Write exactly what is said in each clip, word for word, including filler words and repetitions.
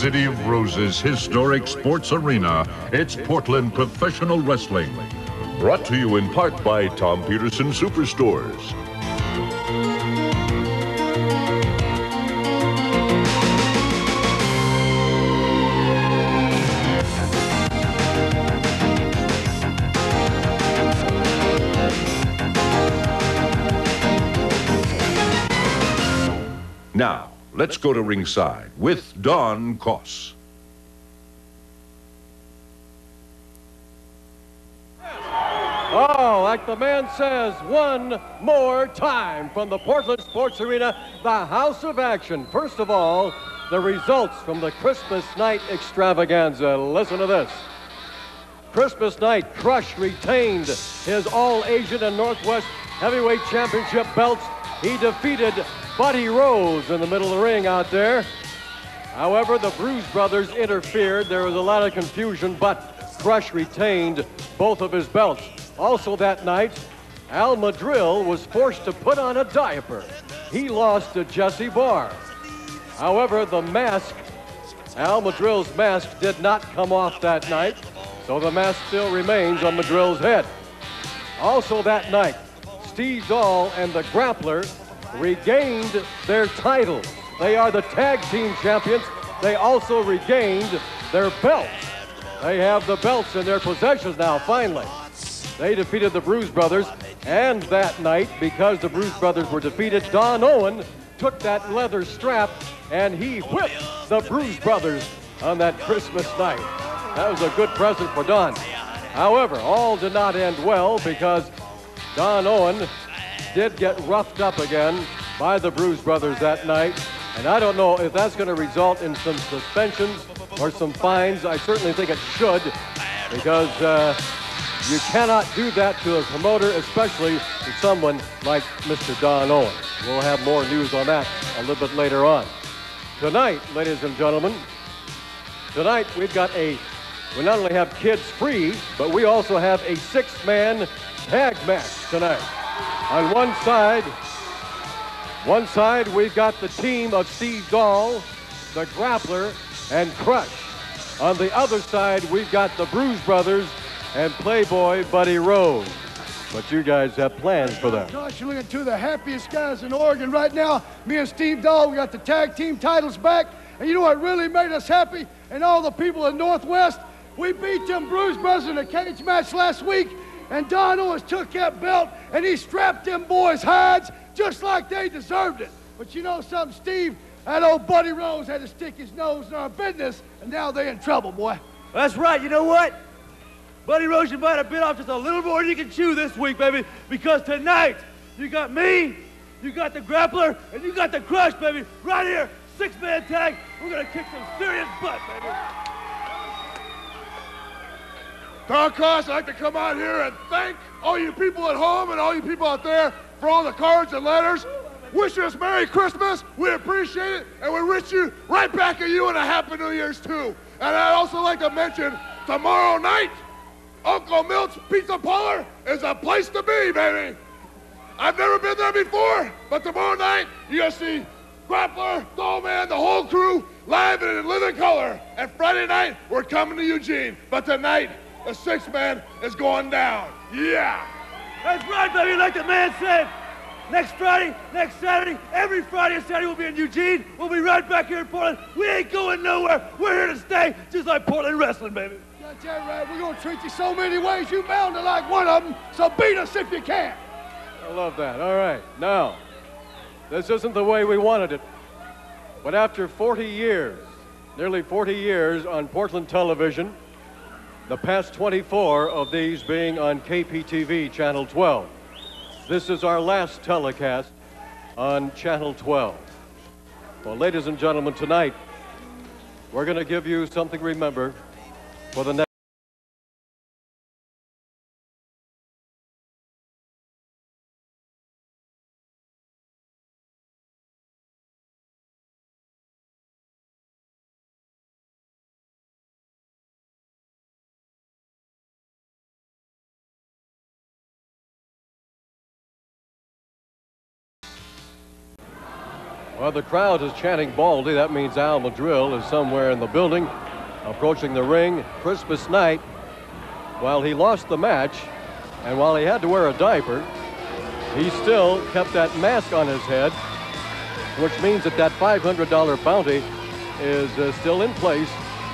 City of Roses historic sports arena, it's Portland Professional Wrestling. Brought to you in part by Tom Peterson Superstores. Now, let's go to ringside with Don Coss. Oh, like the man says, one more time from the Portland Sports Arena, the house of action. First of all, the results from the Christmas night extravaganza. Listen to this. Christmas night, Crush retained his All-Asian and Northwest Heavyweight Championship belts. He defeated Buddy Rose in the middle of the ring out there. However, the Bruise Brothers interfered. There was a lot of confusion, but Crush retained both of his belts. Also that night, Al Madril was forced to put on a diaper. He lost to Jesse Barr. However, the mask, Al Madril's mask, did not come off that night, so the mask still remains on Madril's head. Also that night, Steve Doll and the Grappler regained their title. They are the tag team champions. They also regained their belts. They have the belts in their possessions now, finally. They defeated the Bruise Brothers, and that night, because the Bruise Brothers were defeated, Don Owen took that leather strap and he whipped the Bruise Brothers on that Christmas night. That was a good present for Don. However, all did not end well, because Don Owen did get roughed up again by the Bruise Brothers that night, and I don't know if that's going to result in some suspensions or some fines. I certainly think it should, because uh, you cannot do that to a promoter, especially to someone like Mister Don Owen. We'll have more news on that a little bit later on. Tonight, ladies and gentlemen, tonight we've got a, we not only have kids free, but we also have a six-man tag match tonight. On one side, one side we've got the team of Steve Doll, the Grappler, and Crush. On the other side, we've got the Bruise Brothers and Playboy Buddy Rose. But you guys have plans for them. Gosh, you're looking at two of the happiest guys in Oregon right now. Me and Steve Doll, we got the tag team titles back. And you know what really made us happy? And all the people in Northwest, we beat them Bruise Brothers in a cage match last week. And Don Owens took that belt and he strapped them boys' hides just like they deserved it. But you know something, Steve? That old Buddy Rose had to stick his nose in our business, and now they're in trouble, boy. That's right. You know what? Buddy Rose, you might have bit off just a little more than you can chew this week, baby, because tonight you got me, you got the Grappler, and you got the Crush, baby. Right here, six-man tag. We're going to kick some serious butt, baby. Don Coss, I'd like to come out here and thank all you people at home and all you people out there for all the cards and letters. Wishing us Merry Christmas. We appreciate it, and we wish you right back at you and a Happy New Year's, too. And I'd also like to mention, tomorrow night, Uncle Milt's Pizza Parlor is a place to be, baby. I've never been there before, but tomorrow night, you're going to see Grappler, Dollman, the whole crew, live and in living color. And Friday night, we're coming to Eugene. But tonight, the sixth man is going down. Yeah. That's right, baby, like the man said. Next Friday, next Saturday, every Friday and Saturday we'll be in Eugene. We'll be right back here in Portland. We ain't going nowhere. We're here to stay, just like Portland wrestling, baby. That's right. We're going to treat you so many ways. You're bound to like one of them, so beat us if you can. I love that. All right. Now, this isn't the way we wanted it, but after forty years, nearly forty years on Portland television, the past twenty-four of these being on K P T V Channel twelve, this is our last telecast on Channel twelve. Well, ladies and gentlemen, tonight we're going to give you something to remember for the next. Well, the crowd is chanting Baldy. That means Al Madril is somewhere in the building, approaching the ring. Christmas night, while he lost the match, and while he had to wear a diaper, he still kept that mask on his head, which means that that five hundred dollar bounty is uh, still in place.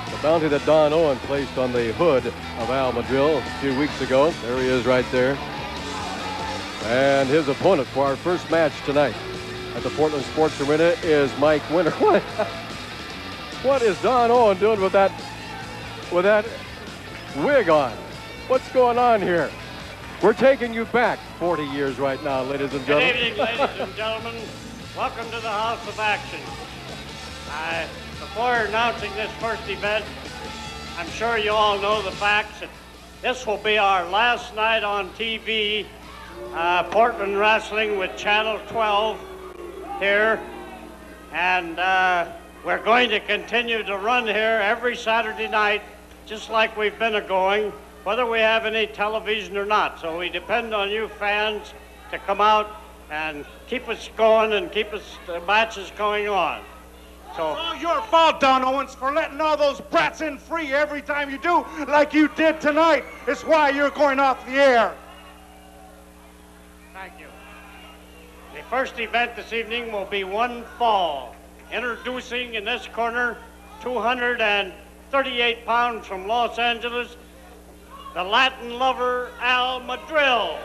The bounty that Don Owen placed on the hood of Al Madril a few weeks ago. There he is right there. And his opponent for our first match tonight at the Portland Sports Arena is Mike Winter. What, what is Don Owen doing with that, with that wig on? What's going on here? We're taking you back forty years right now, ladies and gentlemen. Good evening, ladies and gentlemen. Welcome to the House of Action. I, before announcing this first event, I'm sure you all know the facts that this will be our last night on T V, uh, Portland Wrestling with Channel twelve here. And uh, we're going to continue to run here every Saturday night, just like we've been a-going, whether we have any television or not. So we depend on you fans to come out and keep us going and keep us the matches going on. So it's all your fault, Don Owens, for letting all those brats in free every time you do, like you did tonight. It's why you're going off the air. Thank you. The first event this evening will be one fall. Introducing in this corner, two hundred thirty-eight pounds from Los Angeles, the Latin lover Al Madril.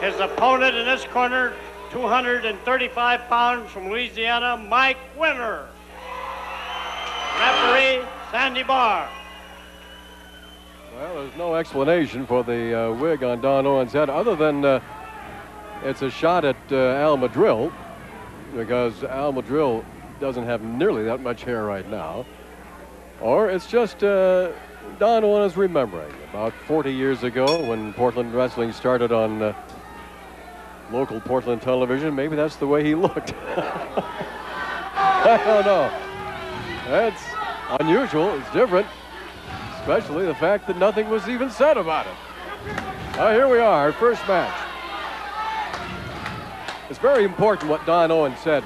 His opponent in this corner, two hundred thirty-five pounds from Louisiana, Mike Winter. Referee, Sandy Barr. Well, there's no explanation for the uh, wig on Don Owen's head, other than uh, it's a shot at uh, Al Madril, because Al Madril doesn't have nearly that much hair right now. Or it's just uh, Don Owen is remembering about forty years ago when Portland Wrestling started on uh, local Portland television. Maybe that's the way he looked. I don't know. That's unusual. It's different, especially the fact that nothing was even said about it. Now here we are, our first match. It's very important what Don Owen said.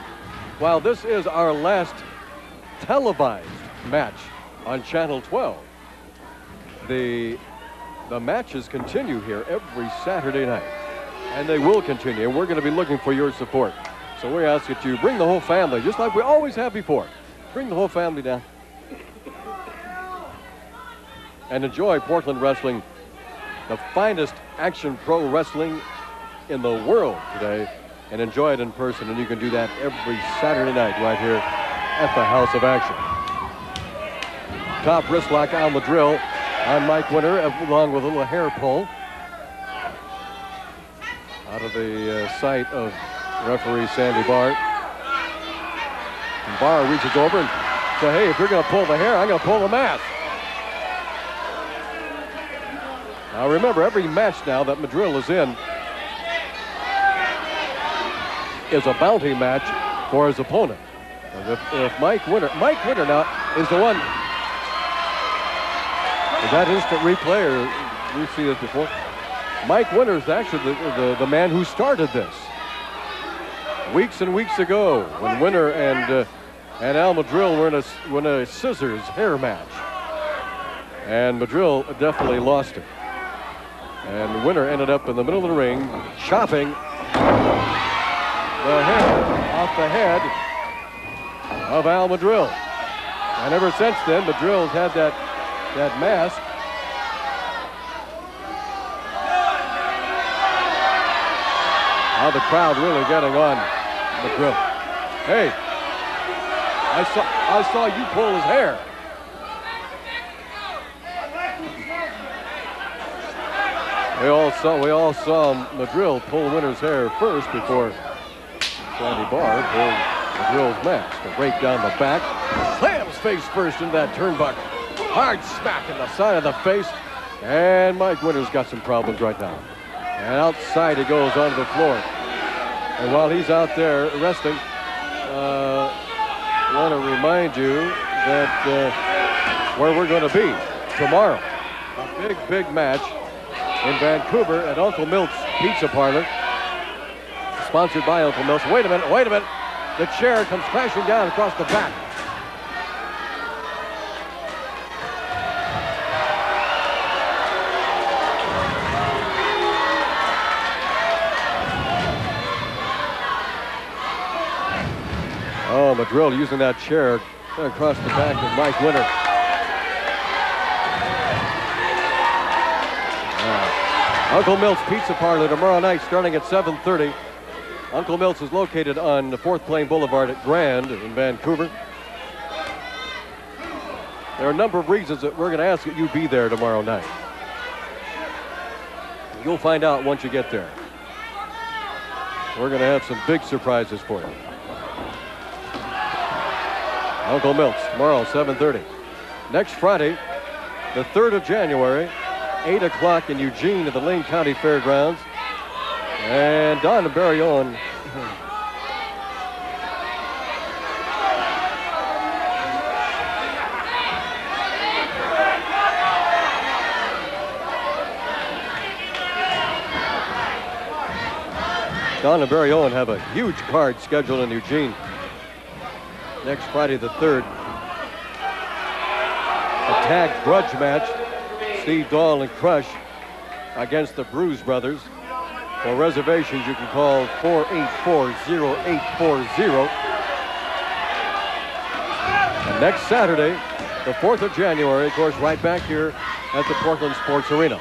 While this is our last televised match on Channel twelve, the the matches continue here every Saturday night. And they will continue, and we're going to be looking for your support. So we ask that you bring the whole family, just like we always have before. Bring the whole family down and enjoy Portland Wrestling, the finest action pro wrestling in the world today, and enjoy it in person. And you can do that every Saturday night right here at the House of Action. Top wrist lock on the drill on Mike Winter, along with a little hair pull out of the uh, sight of referee Sandy Barr. And Barr reaches over and says, hey, if you're going to pull the hair, I'm going to pull the mask. Now remember, every match now that Madril is in is a bounty match for his opponent. And if, if Mike Winter, Mike Winter now is the one. Is that instant replay, or did you see this before? Mike Winter is actually the, the, the man who started this. Weeks and weeks ago, when Winter and, uh, and Al Madril were in a, were in a scissors hair match. And Madril definitely lost it. And Winter ended up in the middle of the ring, chopping the hair off the head of Al Madril. And ever since then, Madril's had that, that mask. Now the crowd really getting on Madril. Hey, I saw I saw you pull his hair. We all saw we all saw Madril pull Winter's hair first before Sandy Barr pulled Madril's mask to break down the back. Slams face first into that turnbuckle. Hard smack in the side of the face. And Mike Winter's got some problems right now. And outside he goes onto the floor. And while he's out there resting, uh, I want to remind you that uh, where we're going to be tomorrow. A big, big match in Vancouver at Uncle Milt's Pizza Parlor. sponsored by Uncle Milt's. Wait a minute, wait a minute. The chair comes crashing down across the back. Oh, Madril using that chair across the back of Mike Winter. Uh, Uncle Milt's Pizza Parlor tomorrow night starting at seven thirty. Uncle Milt's is located on the fourth Plain Boulevard at Grand in Vancouver. There are a number of reasons that we're going to ask that you be there tomorrow night. You'll find out once you get there. We're going to have some big surprises for you. Uncle Milt's tomorrow, seven thirty. Next Friday, the third of January, eight o'clock in Eugene at the Lane County Fairgrounds. And Don and Barry Owen. Don and Barry Owen have a huge card scheduled in Eugene. Next Friday the third. A tag grudge match. Steve Doll and Crush against the Bruise Brothers. For reservations, you can call four eight four, zero eight four zero. And next Saturday, the fourth of January, of course, right back here at the Portland Sports Arena.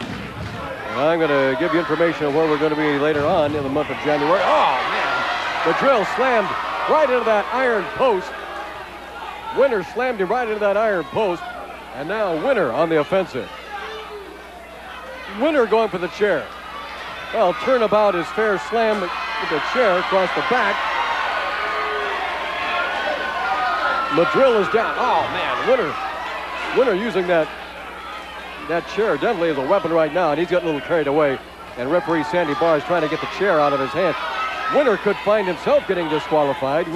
And I'm going to give you information on where we're going to be later on in the month of January. Oh, man. Madril slammed right into that iron post. Winter slammed him right into that iron post. And now Winter on the offensive. Winter going for the chair. Well, turnabout is fair slam with the chair across the back. Madril is down. Oh, man, Winter. Winter using that, that chair definitely as a weapon right now, and he's got a little carried away. And referee Sandy Barr is trying to get the chair out of his hand. Winter could find himself getting disqualified.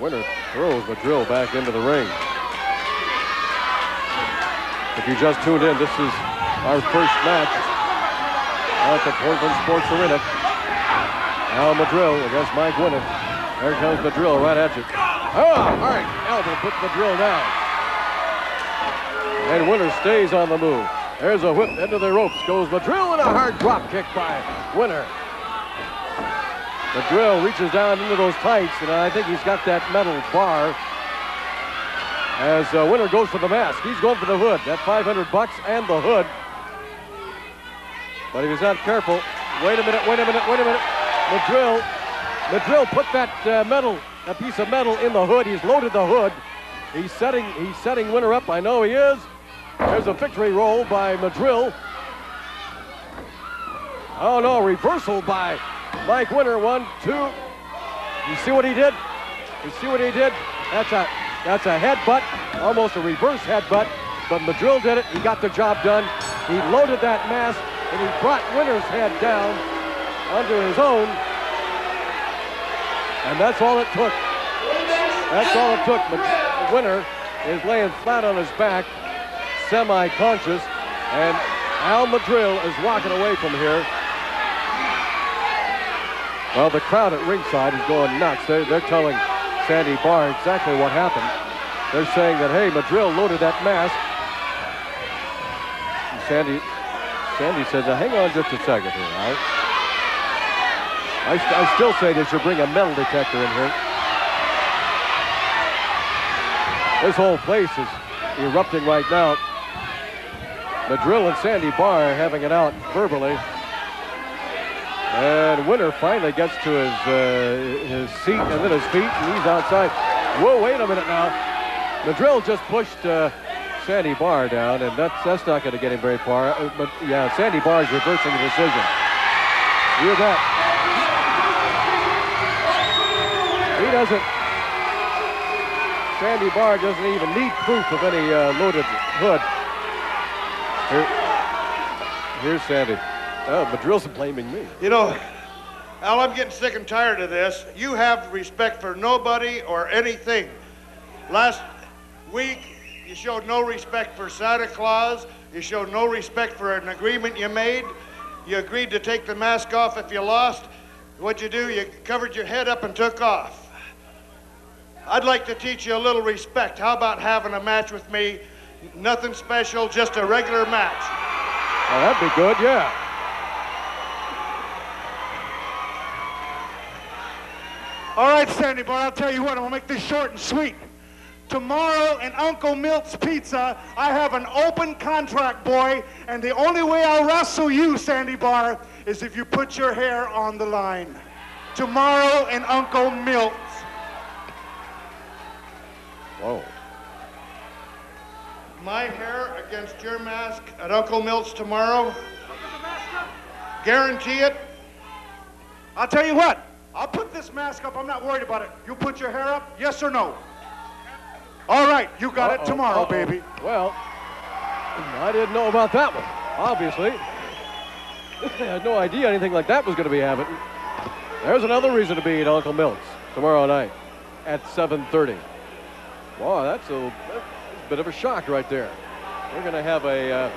Winter throws Madril back into the ring. If you just tuned in, this is our first match at the Portland Sports Arena. Al Madril against Mike Winter. There comes Madril right at you. Oh, all right, elbow put Madril down. And Winter stays on the move. There's a whip into the ropes. Goes Madril and a hard drop kick by Winter. Madril reaches down into those tights, and I think he's got that metal bar. As uh, Winter goes for the mask, he's going for the hood. That five hundred bucks and the hood. But he was not careful. Wait a minute, wait a minute, wait a minute. Madril, Madril put that uh, metal, a piece of metal in the hood. He's loaded the hood. He's setting, he's setting Winter up. I know he is. There's a victory roll by Madril. Oh no, reversal by Mike Winter. One, two. You see what he did? You see what he did? That's a... That's a headbutt, almost a reverse headbutt, but Madril did it. He got the job done. He loaded that mask, and he brought Winter's head down under his own. And that's all it took. That's all it took. Madril, Winter is laying flat on his back, semi-conscious, and Al Madril is walking away from here. Well, the crowd at ringside is going nuts. They're, they're telling Sandy Barr exactly what happened. They're saying that, hey, Madril loaded that mask. And Sandy, Sandy says, now hang on just a second here, all right? I, st I still say they should bring a metal detector in here. This whole place is erupting right now. Madril and Sandy Barr having it out verbally. And Winter finally gets to his uh, his seat and then his feet, and he's outside. Whoa, wait a minute now. Madril just pushed uh, Sandy Barr down, and that's, that's not going to get him very far. Uh, but, yeah, Sandy Barr is reversing the decision. Hear that. He doesn't. Sandy Barr doesn't even need proof of any uh, loaded hood. Here, here's Sandy. Oh, Madril's blaming me. You know, Al, I'm getting sick and tired of this. You have respect for nobody or anything. Last week, you showed no respect for Santa Claus, You showed no respect for an agreement you made. You agreed to take the mask off if you lost. What'd you do? You covered your head up and took off. I'd like to teach you a little respect. How about having a match with me? Nothing special, just a regular match. Well, that'd be good, yeah. All right, Sandy Barr, I'll tell you what, I'm gonna make this short and sweet. Tomorrow in Uncle Milt's Pizza, I have an open contract, boy, and the only way I'll wrestle you, Sandy Barr, is if you put your hair on the line. Tomorrow in Uncle Milt's. Whoa. My hair against your mask at Uncle Milt's tomorrow? Guarantee it? I'll tell you what, I'll put this mask up, I'm not worried about it. You put your hair up, yes or no? All right, you got uh-oh, it tomorrow, uh-oh. baby. Well, I didn't know about that one, obviously. I had no idea anything like that was going to be happening. There's another reason to be at Uncle Milt's tomorrow night at seven thirty. Wow, that's a bit of a shock right there. We're going to have a, uh,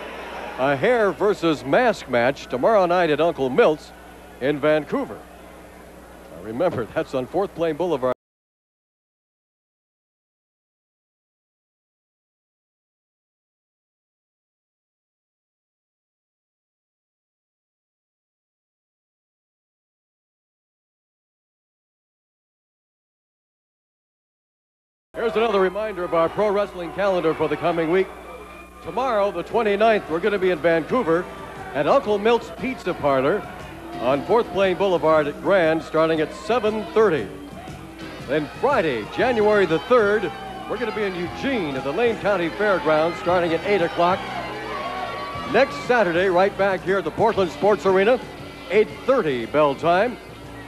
a hair versus mask match tomorrow night at Uncle Milt's in Vancouver. Now remember, that's on Fourth Plain Boulevard. Here's another reminder of our pro wrestling calendar for the coming week. Tomorrow, the twenty-ninth, we're going to be in Vancouver at Uncle Milt's Pizza Parlor on Fourth Plain Boulevard at Grand, starting at seven thirty. Then Friday, January the third, we're going to be in Eugene at the Lane County Fairgrounds, starting at eight o'clock. Next Saturday, right back here at the Portland Sports Arena, eight thirty bell time.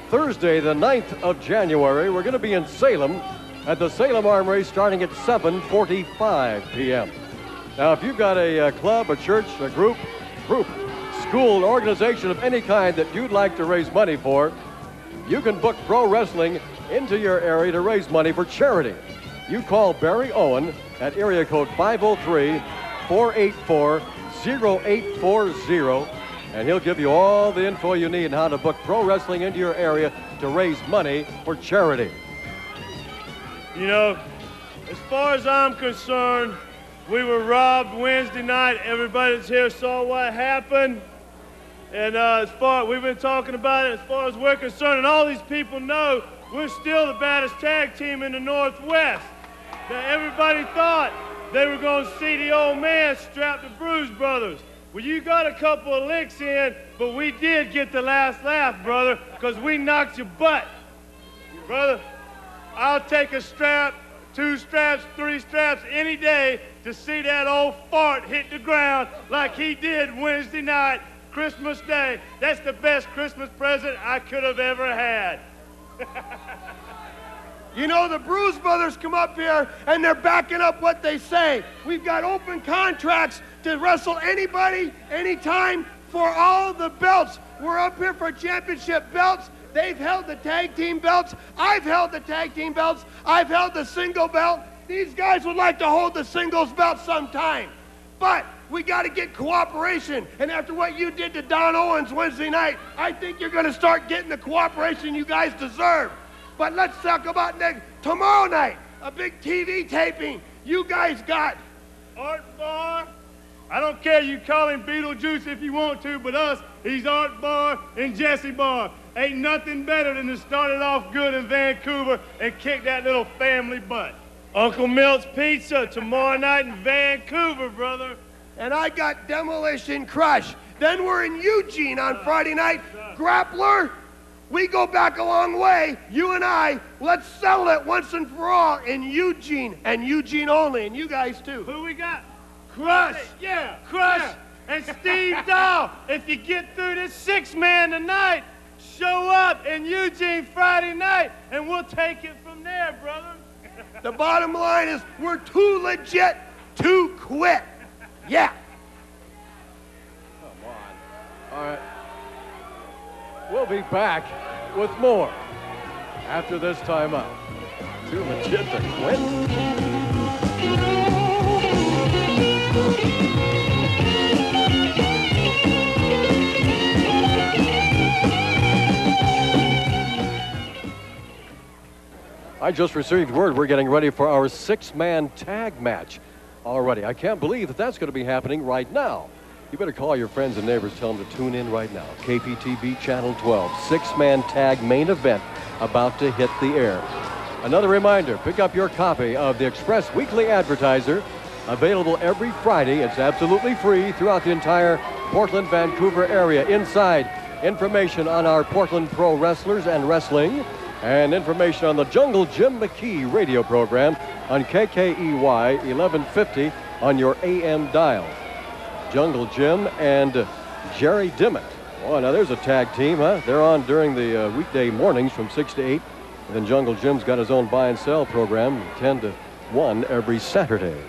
Thursday, the ninth of January, we're going to be in Salem at the Salem Armory, starting at seven forty-five p m Now, if you've got a, a club, a church, a group, group, school, an organization of any kind that you'd like to raise money for, you can book pro wrestling into your area to raise money for charity. You call Barry Owen at area code five oh three, four eight four, oh eight four oh, and he'll give you all the info you need on how to book pro wrestling into your area to raise money for charity. You know, as far as I'm concerned, we were robbed Wednesday night. Everybody that's here saw what happened. And uh, as far, we've been talking about it, as far as we're concerned, and all these people know, we're still the baddest tag team in the Northwest. Now, everybody thought they were going to see the old man strapped to Bruise Brothers. Well, you got a couple of licks in, but we did get the last laugh, brother, because we knocked your butt, brother. I'll take a strap, two straps, three straps any day to see that old fart hit the ground like he did Wednesday night, Christmas Day. That's the best Christmas present I could have ever had. You know, the Bruise Brothers come up here and they're backing up what they say. We've got open contracts to wrestle anybody, anytime, for all the belts. We're up here for championship belts. They've held the tag team belts. I've held the tag team belts. I've held the single belt. These guys would like to hold the singles belt sometime. But we got to get cooperation. And after what you did to Don Owens Wednesday night, I think you're going to start getting the cooperation you guys deserve. But let's talk about next, tomorrow night, a big T V taping. You guys got Art Barr. I don't care, you call him Beetlejuice if you want to, but us, he's Art Barr and Jesse Barr. Ain't nothing better than to start it off good in Vancouver and kick that little family butt. Uncle Milt's Pizza tomorrow night in Vancouver, brother. And I got Demolition Crush. Then we're in Eugene on Friday night. Grappler, we go back a long way, you and I. Let's settle it once and for all in Eugene, and Eugene only, and you guys too. Who we got? Crush. Yeah. Crush yeah. And Steve Doll. If you get through this six-man tonight, show up in Eugene Friday night, and we'll take it from there, brother. The bottom line is we're too legit to quit. Yeah. Come on. All right. We'll be back with more after this time up. Too legit to quit. I just received word we're getting ready for our six-man tag match already. I can't believe that that's going to be happening right now. You better call your friends and neighbors, tell them to tune in right now. K P T V Channel twelve, six-man tag main event about to hit the air. Another reminder, pick up your copy of the Express Weekly Advertiser, available every Friday. It's absolutely free throughout the entire Portland, Vancouver area. Inside, information on our Portland pro wrestlers and wrestling, and information on the Jungle Jim McKee radio program on K K E Y eleven fifty on your A M dial. Jungle Jim and Jerry Dimmitt. Oh, now there's a tag team, huh? They're on during the uh, weekday mornings from six to eight. And then Jungle Jim's got his own buy and sell program ten to one every Saturday.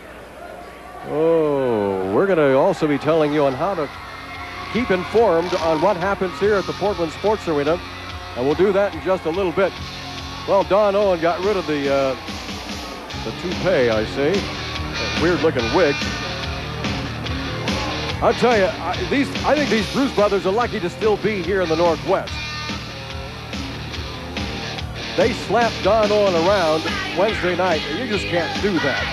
Oh, we're going to also be telling you on how to keep informed on what happens here at the Portland Sports Arena. And we'll do that in just a little bit. Well, Don Owen got rid of the, uh, the toupee, I see. That weird-looking wig. I'll tell you, I, these, I think these Bruise Brothers are lucky to still be here in the Northwest. They slapped Don Owen around Wednesday night, and you just can't do that.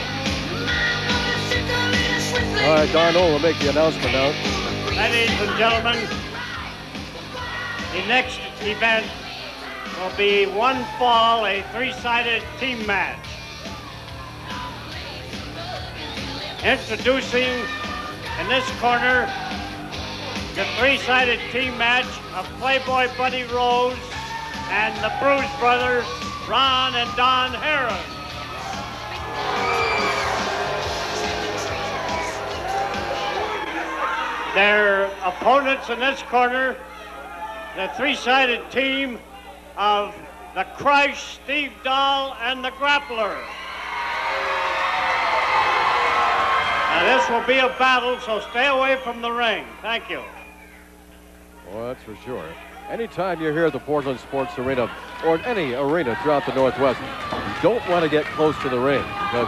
All right, Don Owen will make the announcement now. Ladies and gentlemen, the next event will be one fall, a three-sided team match. Introducing in this corner the three-sided team match of Playboy Buddy Rose and the Bruise Brothers, Ron and Don Harris. Their opponents in this corner, the three-sided team of the Crush, Steve Doll, and the Grappler. Now this will be a battle, so stay away from the ring. Thank you. Well, that's for sure. Anytime you're here at the Portland Sports Arena, or at any arena throughout the Northwest, you don't want to get close to the ring. Because,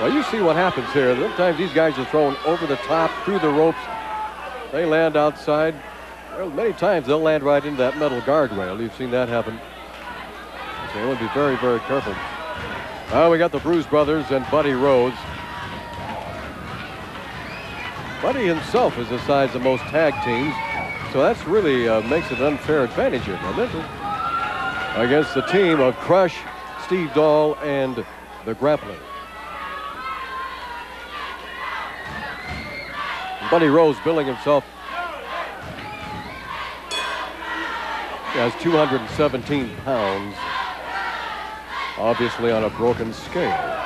well, you see what happens here. Sometimes these guys are thrown over the top, through the ropes. They land outside. Well, many times they'll land right into that metal guardrail. You've seen that happen. So they want to be very, very careful. Uh, we got the Bruise Brothers and Buddy Rose. Buddy himself is the size of most tag teams, so that's really uh, makes it an unfair advantage here, doesn't it? Against the team of Crush, Steve Doll, and the Grappler. Buddy Rose billing himself as two hundred seventeen pounds, obviously on a broken scale.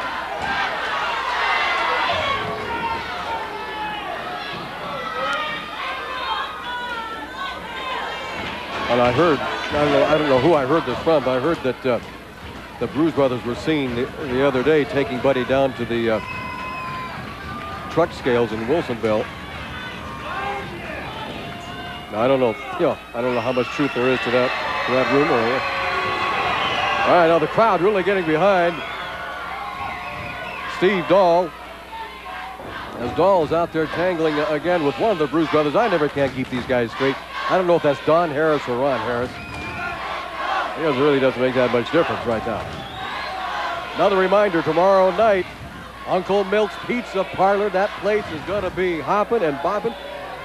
And I heard, I don't know, I don't know who I heard this from, but I heard that uh, the Bruise Brothers were seen the, the other day taking Buddy down to the uh, truck scales in Wilsonville. I don't know, you know, I don't know how much truth there is to that, to that rumor. All right, now the crowd really getting behind Steve Doll, as Doll's out there tangling again with one of the Bruise Brothers. I never can keep these guys straight. I don't know if that's Don Harris or Ron Harris. It really doesn't make that much difference right now. Another reminder, tomorrow night, Uncle Milt's Pizza Parlor. That place is going to be hopping and bopping.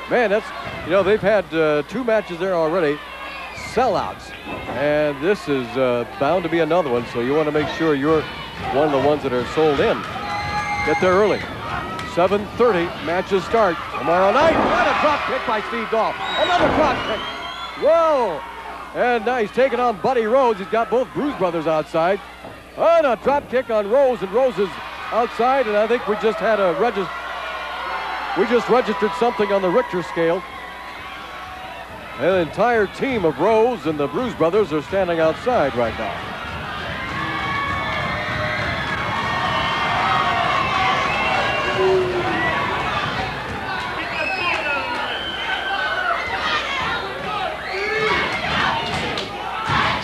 Man, that's, you know, they've had uh, two matches there already, sellouts. And this is uh, bound to be another one, so you want to make sure you're one of the ones that are sold in. Get there early. seven thirty, matches start tomorrow night. What a drop kick by Steve Doll. Another drop kick. Whoa! And now he's taking on Buddy Rose. He's got both Bruise Brothers outside. And a drop kick on Rose, and Rose is outside, and I think we just had a register. We just registered something on the Richter scale. An entire team of Rose and the Bruise Brothers are standing outside right now.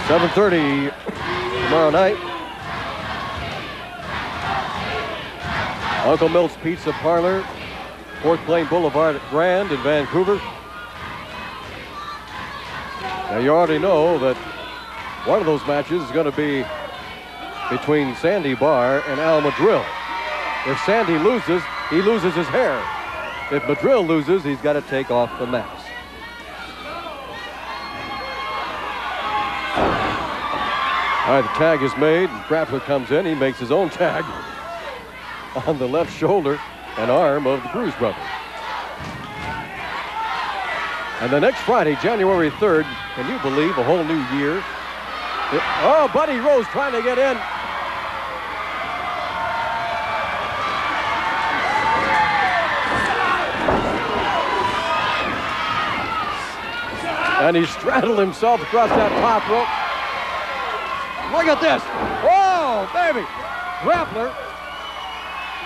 seven thirty tomorrow night. Uncle Milt's Pizza Parlor. Fourth Plain Boulevard at Grand in Vancouver. Now you already know that one of those matches is going to be between Sandy Barr and Al Madril. If Sandy loses, he loses his hair. If Madril loses, he's got to take off the mask. All right, the tag is made. Grappler comes in. He makes his own tag on the left shoulder and arm of the Bruise Brothers. And the next Friday, January third, can you believe a whole new year? It, oh, Buddy Rose trying to get in. And he straddled himself across that top rope. Look at this. Oh, baby. Grappler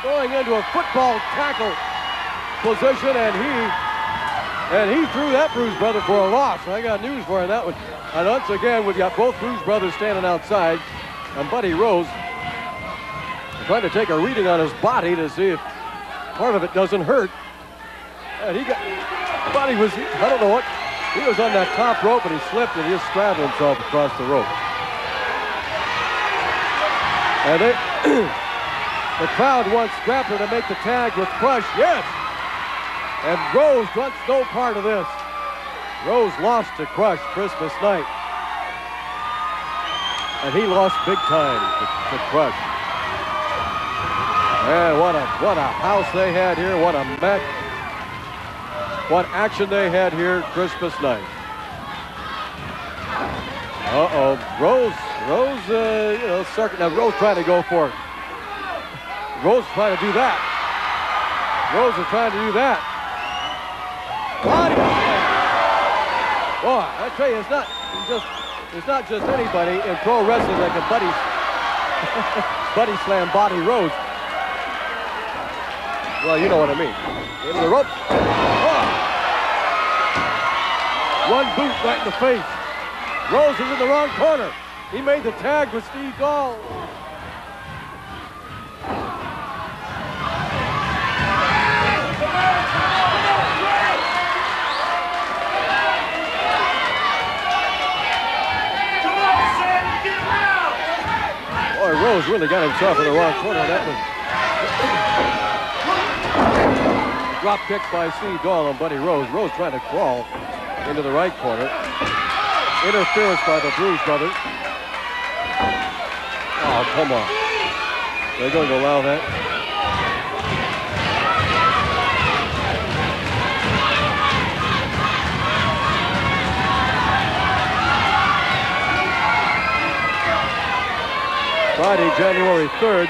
going into a football tackle position, and he and he threw that Bruise Brother for a loss. I got news for you, that one. And once again, we've got both Bruise Brothers standing outside, and Buddy Rose trying to take a reading on his body to see if part of it doesn't hurt. And he got, Buddy was, I don't know what, he was on that top rope, and he slipped, and he just straddled himself across the rope. And it, the crowd wants Grappler to make the tag with Crush. Yes! And Rose wants no part of this. Rose lost to Crush Christmas night. And he lost big time to, to Crush. Man, what a, what a house they had here. What a match. What action they had here Christmas night. Uh-oh, Rose, Rose, uh, you know, circuit. Now Rose trying to go for it. Rose trying to do that. Rose is trying to do that. Body slam. Boy, I tell you, it's not just, it's not just anybody in pro wrestling that can buddy, buddy slam Buddy Rose. Well, you know what I mean. Into the rope. Oh. One boot right in the face. Rose is in the wrong corner. He made the tag with Steve Doll. Boy, Rose really got himself in the wrong corner. That one. Drop kick by Steve Doll on Buddy Rose. Rose trying to crawl into the right corner. Interference by the Bruise Brothers. Oh, come on. They're going to allow that. Friday, January third.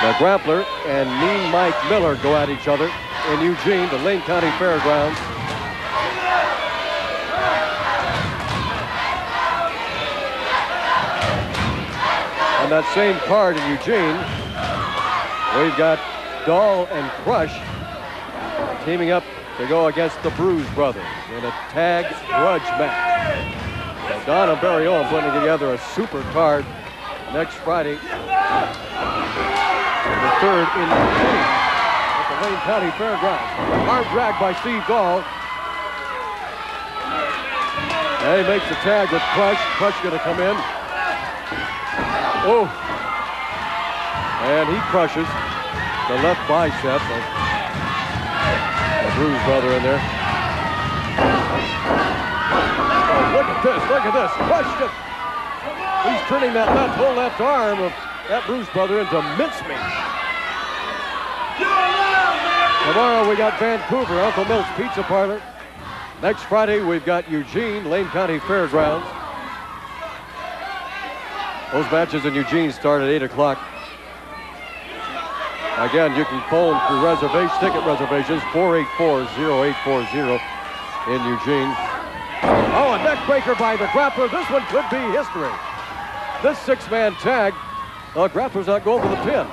The Grappler and Mean Mike Miller go at each other in Eugene, the Lane County Fairgrounds. On that same card in Eugene, we've got Doll and Crush teaming up to go against the Bruise Brothers in a tag grudge match. So Don and Barry Owen putting together a super card next Friday. The third in the team at the Lane County Fairgrounds. Hard drag by Steve Doll. And he makes the tag with Crush. Crush gonna come in. Oh. And he crushes the left bicep of the Bruise Brother in there. Oh, look at this, look at this. Crush him. He's turning that left, whole left arm of that Bruise Brother into mincemeat. Tomorrow we got Vancouver, Uncle Milt's Pizza Parlor. Next Friday we've got Eugene, Lane County Fairgrounds. Those matches in Eugene start at eight o'clock. Again, you can phone for reservation, ticket reservations, four eight four, oh eight four oh in Eugene. Oh, a neck breaker by the Grappler. This one could be history. This six-man tag. Well, uh, Grappler's not going for the pin.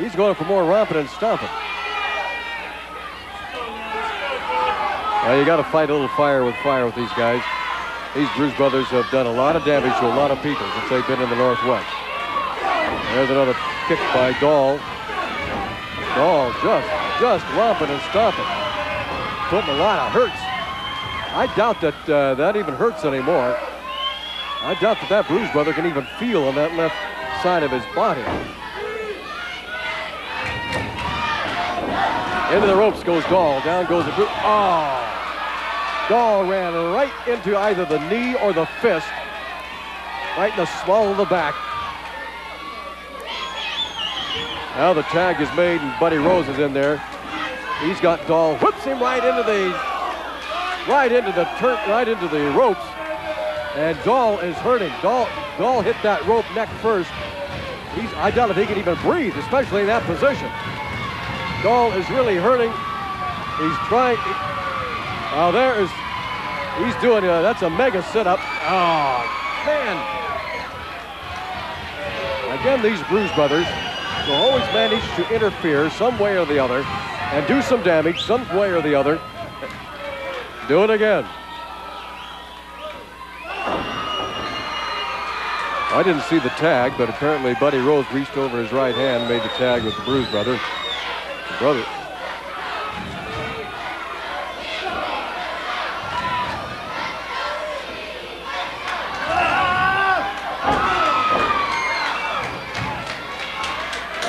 He's going for more romping and stomping. Now, you got to fight a little fire with fire with these guys. These Bruise Brothers have done a lot of damage to a lot of people since they've been in the Northwest. There's another kick by Doll. Doll just, just romping and stomping. Putting a lot of hurts. I doubt that uh, that even hurts anymore. I doubt that that Bruise Brother can even feel on that left side of his body. Into the ropes goes Doll. Down goes the Bruise. Oh! Doll ran right into either the knee or the fist. Right in the small of the back. Now the tag is made and Buddy Rose is in there. He's got Doll. Whips him right into the right into the turn, right into the ropes. And Doll is hurting. Doll, Doll hit that rope neck first. He's, I doubt if he can even breathe, especially in that position. Doll is really hurting. He's trying. Oh, there is. He's doing. Uh, that's a mega sit-up. Oh man! Again, these Bruise Brothers will always manage to interfere some way or the other, and do some damage some way or the other. Do it again. I didn't see the tag, but apparently Buddy Rose reached over his right hand, and made the tag with the Bruise Brother. Brother.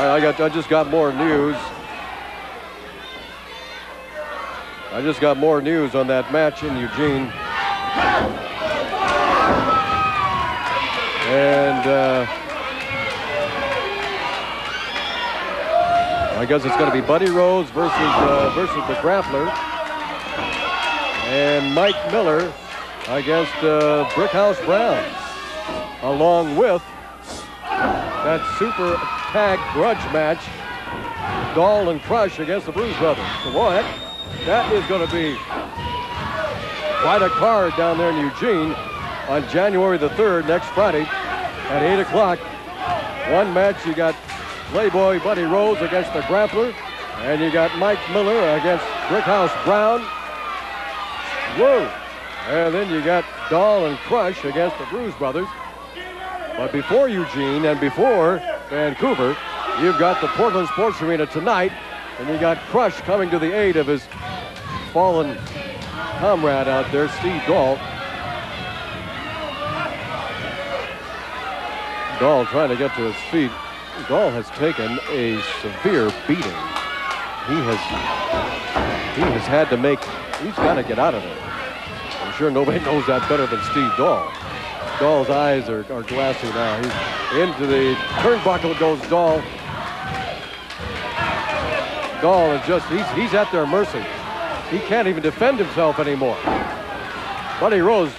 I got. I just got more news. I just got more news on that match in Eugene. And uh, I guess it's going to be Buddy Rose versus uh, versus the Grappler and Mike Miller against uh, Brickhouse Brown, along with that super tag grudge match, Doll and Crush against the Bruise Brothers. What? That is going to be quite a card down there in Eugene on January the third, next Friday at eight o'clock. One match, you got Playboy Buddy Rose against the Grappler, and you got Mike Miller against Brickhouse Brown. Whoa! And then you got Doll and Crush against the Bruise Brothers. But before Eugene and before Vancouver, you've got the Portland Sports Arena tonight, and you got Crush coming to the aid of his fallen comrade out there, Steve Doll. Doll trying to get to his feet. Doll has taken a severe beating. He has, he has had to make, he's got to get out of it. I'm sure nobody knows that better than Steve Doll. Doll's eyes are, are glassy now. He's into the turnbuckle goes Doll. Doll is just, he's, he's at their mercy. He can't even defend himself anymore. Buddy Rose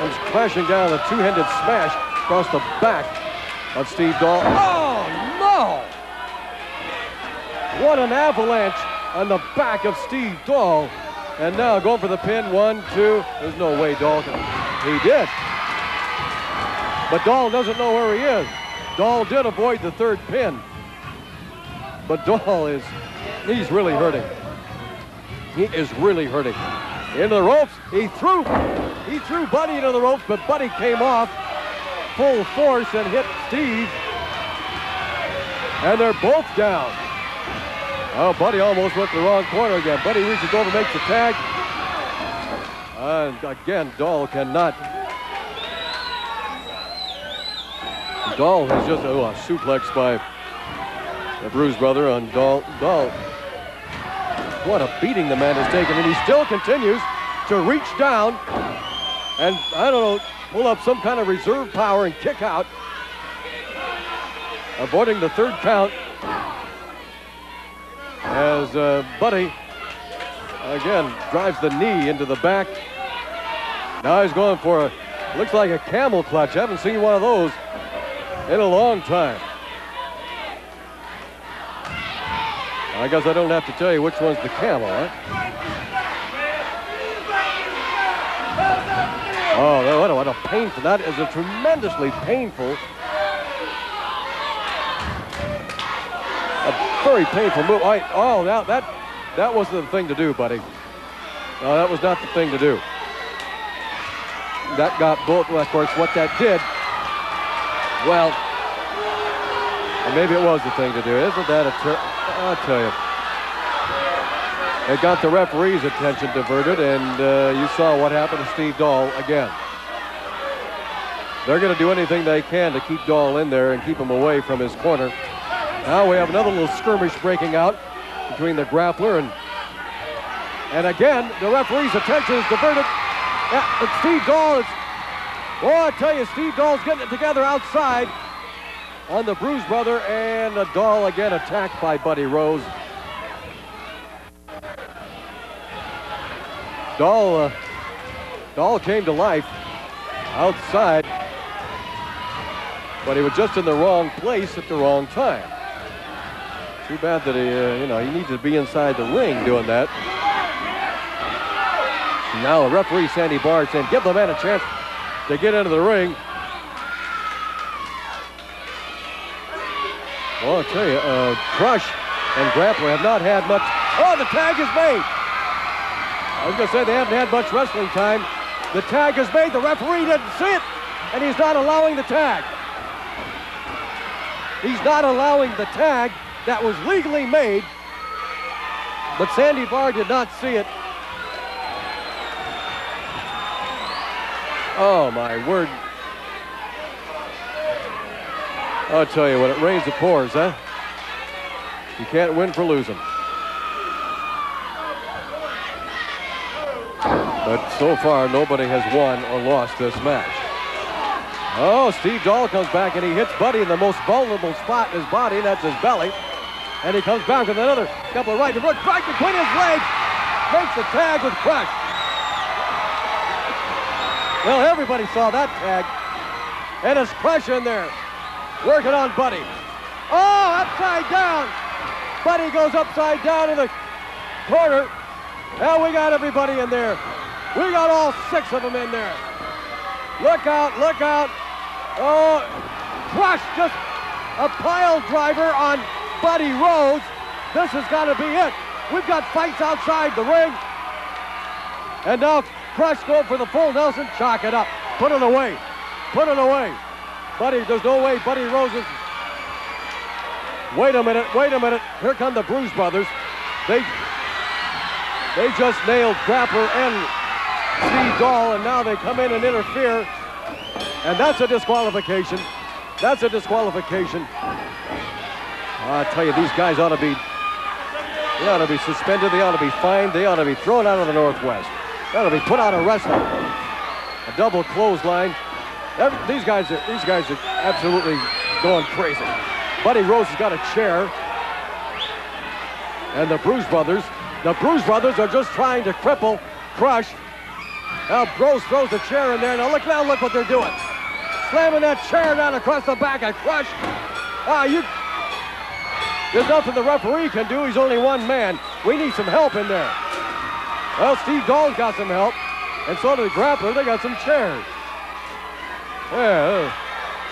comes crashing down a two-handed smash across the back of Steve Doll. Oh, no! What an avalanche on the back of Steve Doll. And now going for the pin, one, two. There's no way Doll can, he did. But Doll doesn't know where he is. Doll did avoid the third pin. But Doll is, he's really hurting. He is really hurting. Into the ropes, he threw, he threw Buddy into the ropes, but Buddy came off full force and hit Steve. And they're both down. Oh, Buddy almost went the wrong corner again. Buddy reaches over, makes the tag. And again, Doll cannot. Doll has just, oh, a suplex by the Bruise Brother on Doll. Doll, what a beating the man has taken, and he still continues to reach down and, I don't know, pull up some kind of reserve power and kick out, avoiding the third count as uh, Buddy, again, drives the knee into the back. Now he's going for a, looks like a camel clutch. I haven't seen one of those in a long time. I guess I don't have to tell you which one's the camel, right? Oh, what a, what a painful, that is a tremendously painful, a very painful move. I, oh, that, that, that wasn't the thing to do, buddy. No, that was not the thing to do. That got both, well, of course, what that did. Well, maybe it was the thing to do. Isn't that a ter I'll tell you. It got the referee's attention diverted, and uh, you saw what happened to Steve Doll again. They're going to do anything they can to keep Doll in there and keep him away from his corner. Now we have another little skirmish breaking out between the grappler and, and again, the referee's attention is diverted. And Steve Doll is, well, I tell you, Steve Doll's getting it together outside on the Bruise Brother, and the Doll again attacked by Buddy Rose. Doll, uh, Doll came to life outside, but he was just in the wrong place at the wrong time. Too bad that he, uh, you know, he needs to be inside the ring doing that. Now the referee, Sandy Barr, saying, give the man a chance to get into the ring. Well, I'll tell you, uh, Crush and Grappler have not had much. Oh, the tag is made. I was going to say they haven't had much wrestling time. The tag is made. The referee didn't see it, and he's not allowing the tag. He's not allowing the tag that was legally made, but Sandy Barr did not see it. Oh, my word. I'll tell you, when it rains, it pours, huh? You can't win for losing. But so far, nobody has won or lost this match. Oh, Steve Doll comes back and he hits Buddy in the most vulnerable spot in his body, that's his belly. And he comes back with another couple of right to work right between his legs, makes the tag with Crush. Well, everybody saw that tag. And it's Crush in there, working on Buddy. Oh, upside down. Buddy goes upside down in the corner. Now we got everybody in there. We got all six of them in there. Look out, look out. Oh, Crush just a pile driver on Buddy Rose. This has got to be it. We've got fights outside the ring. And now Crush going for the full Nelson, chalk it up. Put it away, put it away. Buddy, there's no way Buddy Rose is. Wait a minute, wait a minute. Here come the Bruise Brothers. They, they just nailed Grappler and Steve Doll, and now they come in and interfere. And that's a disqualification. That's a disqualification. I tell you, these guys ought to be, they ought to be suspended, they ought to be fined, they ought to be thrown out of the Northwest. That'll be put out of wrestling. A double clothesline. Every, these guys are these guys are absolutely going crazy. Buddy Rose has got a chair, and the Bruise Brothers, the Bruise Brothers are just trying to cripple Crush. Now Rose throws a chair in there. Now look, now look what they're doing. Slamming that chair down across the back of Crush. Ah, you. There's nothing the referee can do. He's only one man. We need some help in there. Well, Steve Doll's got some help, and so did the grappler. They got some chairs. Yeah,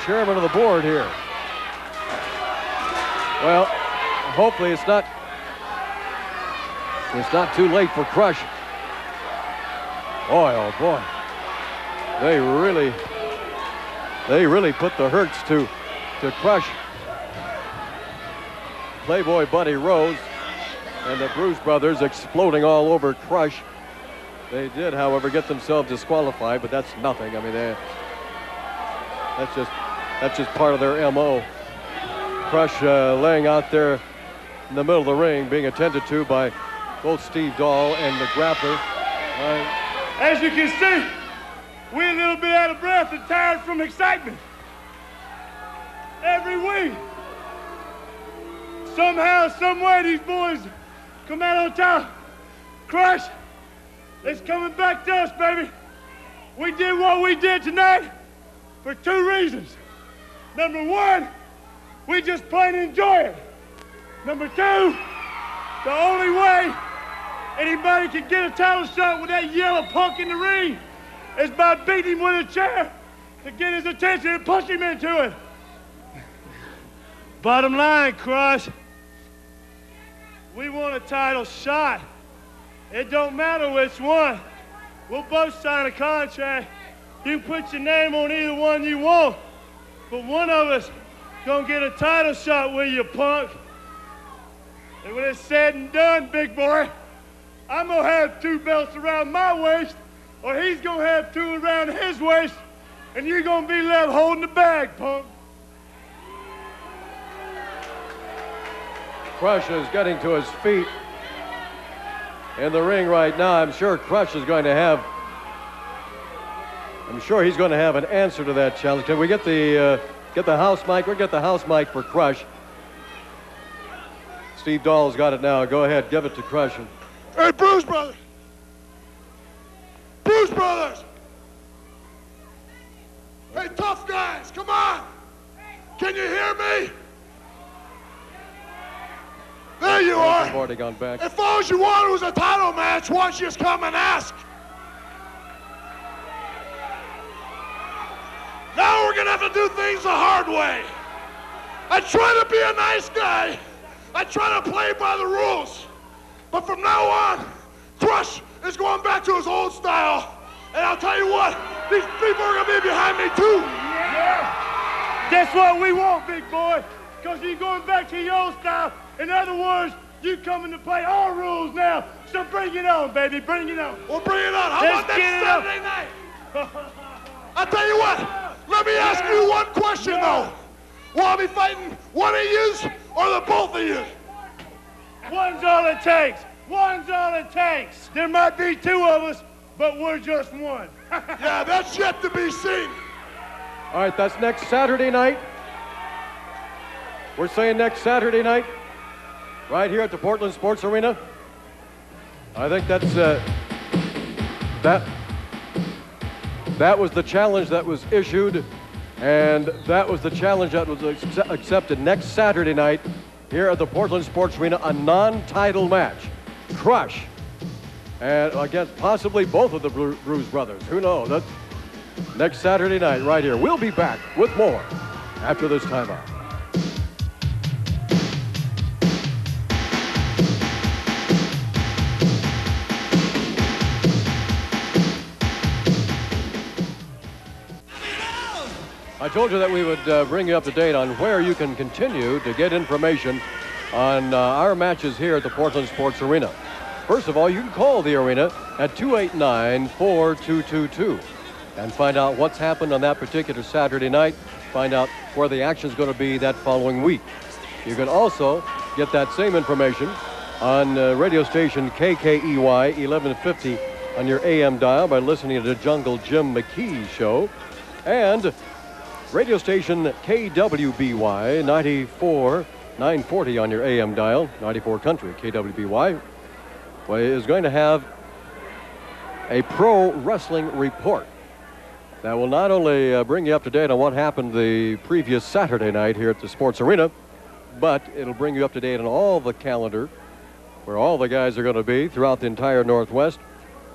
chairman of the board here. Well, hopefully it's not it's not too late for Crush. Boy, oh boy, they really they really put the hurts to to Crush. Playboy Buddy Rose. And the Bruise Brothers exploding all over Crush. They did, however, get themselves disqualified, but that's nothing. I mean, they, that's just that's just part of their M O. Crush uh, laying out there in the middle of the ring, being attended to by both Steve Doll and the grappler. Uh, As you can see, we're a little bit out of breath and tired from excitement. Every week, somehow, someway, these boys come out on top. Crush, it's coming back to us, baby. We did what we did tonight for two reasons. Number one, we just plain enjoy it. Number two, the only way anybody can get a title shot with that yellow punk in the ring is by beating him with a chair to get his attention and push him into it. Bottom line, Crush, we want a title shot. It don't matter which one. We'll both sign a contract. You can put your name on either one you want, but one of us gonna get a title shot with you, punk. And when it's said and done, big boy, I'm going to have two belts around my waist, or he's going to have two around his waist, and you're going to be left holding the bag, punk. Crush is getting to his feet in the ring right now. I'm sure Crush is going to have, I'm sure he's going to have an answer to that challenge. Can we get the, uh, get the house mic? We'll get the house mic for Crush. Steve Doll's got it now. Go ahead, give it to Crush. Hey, Bruise Brothers! Bruise Brothers! Hey, tough guys, come on! Can you hear me? There you are. Already gone back. If all you wanted was a title match, why don't you just come and ask? Now we're going to have to do things the hard way. I try to be a nice guy. I try to play by the rules. But from now on, Crush is going back to his old style. And I'll tell you what, these people are going to be behind me too. Yeah. That's what we want, big boy. Because you're going back to your old style. In other words, you coming to play all rules now. So bring it on, baby. Bring it on. Well, bring it on. How Let's about that Saturday night? I'll tell you what. Let me ask you one question, though. Will I be fighting one of yous or the both of you? One's all it takes. One's all it takes. There might be two of us, but we're just one. Yeah, that's yet to be seen. All right, that's next Saturday night. We're saying next Saturday night. Right here at the Portland Sports Arena. I think that's uh, that. That was the challenge that was issued, and that was the challenge that was ac accepted next Saturday night here at the Portland Sports Arena. A non-title match, Crush, and against possibly both of the Bru Bruise Brothers. Who knows? That's next Saturday night, right here. We'll be back with more after this timeout. I told you that we would uh, bring you up to date on where you can continue to get information on uh, our matches here at the Portland Sports Arena. First of all, you can call the arena at two eight nine, four two two two and find out what's happened on that particular Saturday night, find out where the action's going to be that following week. You can also get that same information on uh, radio station K K E Y eleven fifty on your A M dial by listening to the Jungle Jim McKee show, and radio station K W B Y ninety-four nine forty on your A M dial, ninety-four country. K W B Y is going to have a pro wrestling report that will not only uh, bring you up to date on what happened the previous Saturday night here at the Sports Arena, but it'll bring you up to date on all the calendar where all the guys are going to be throughout the entire Northwest,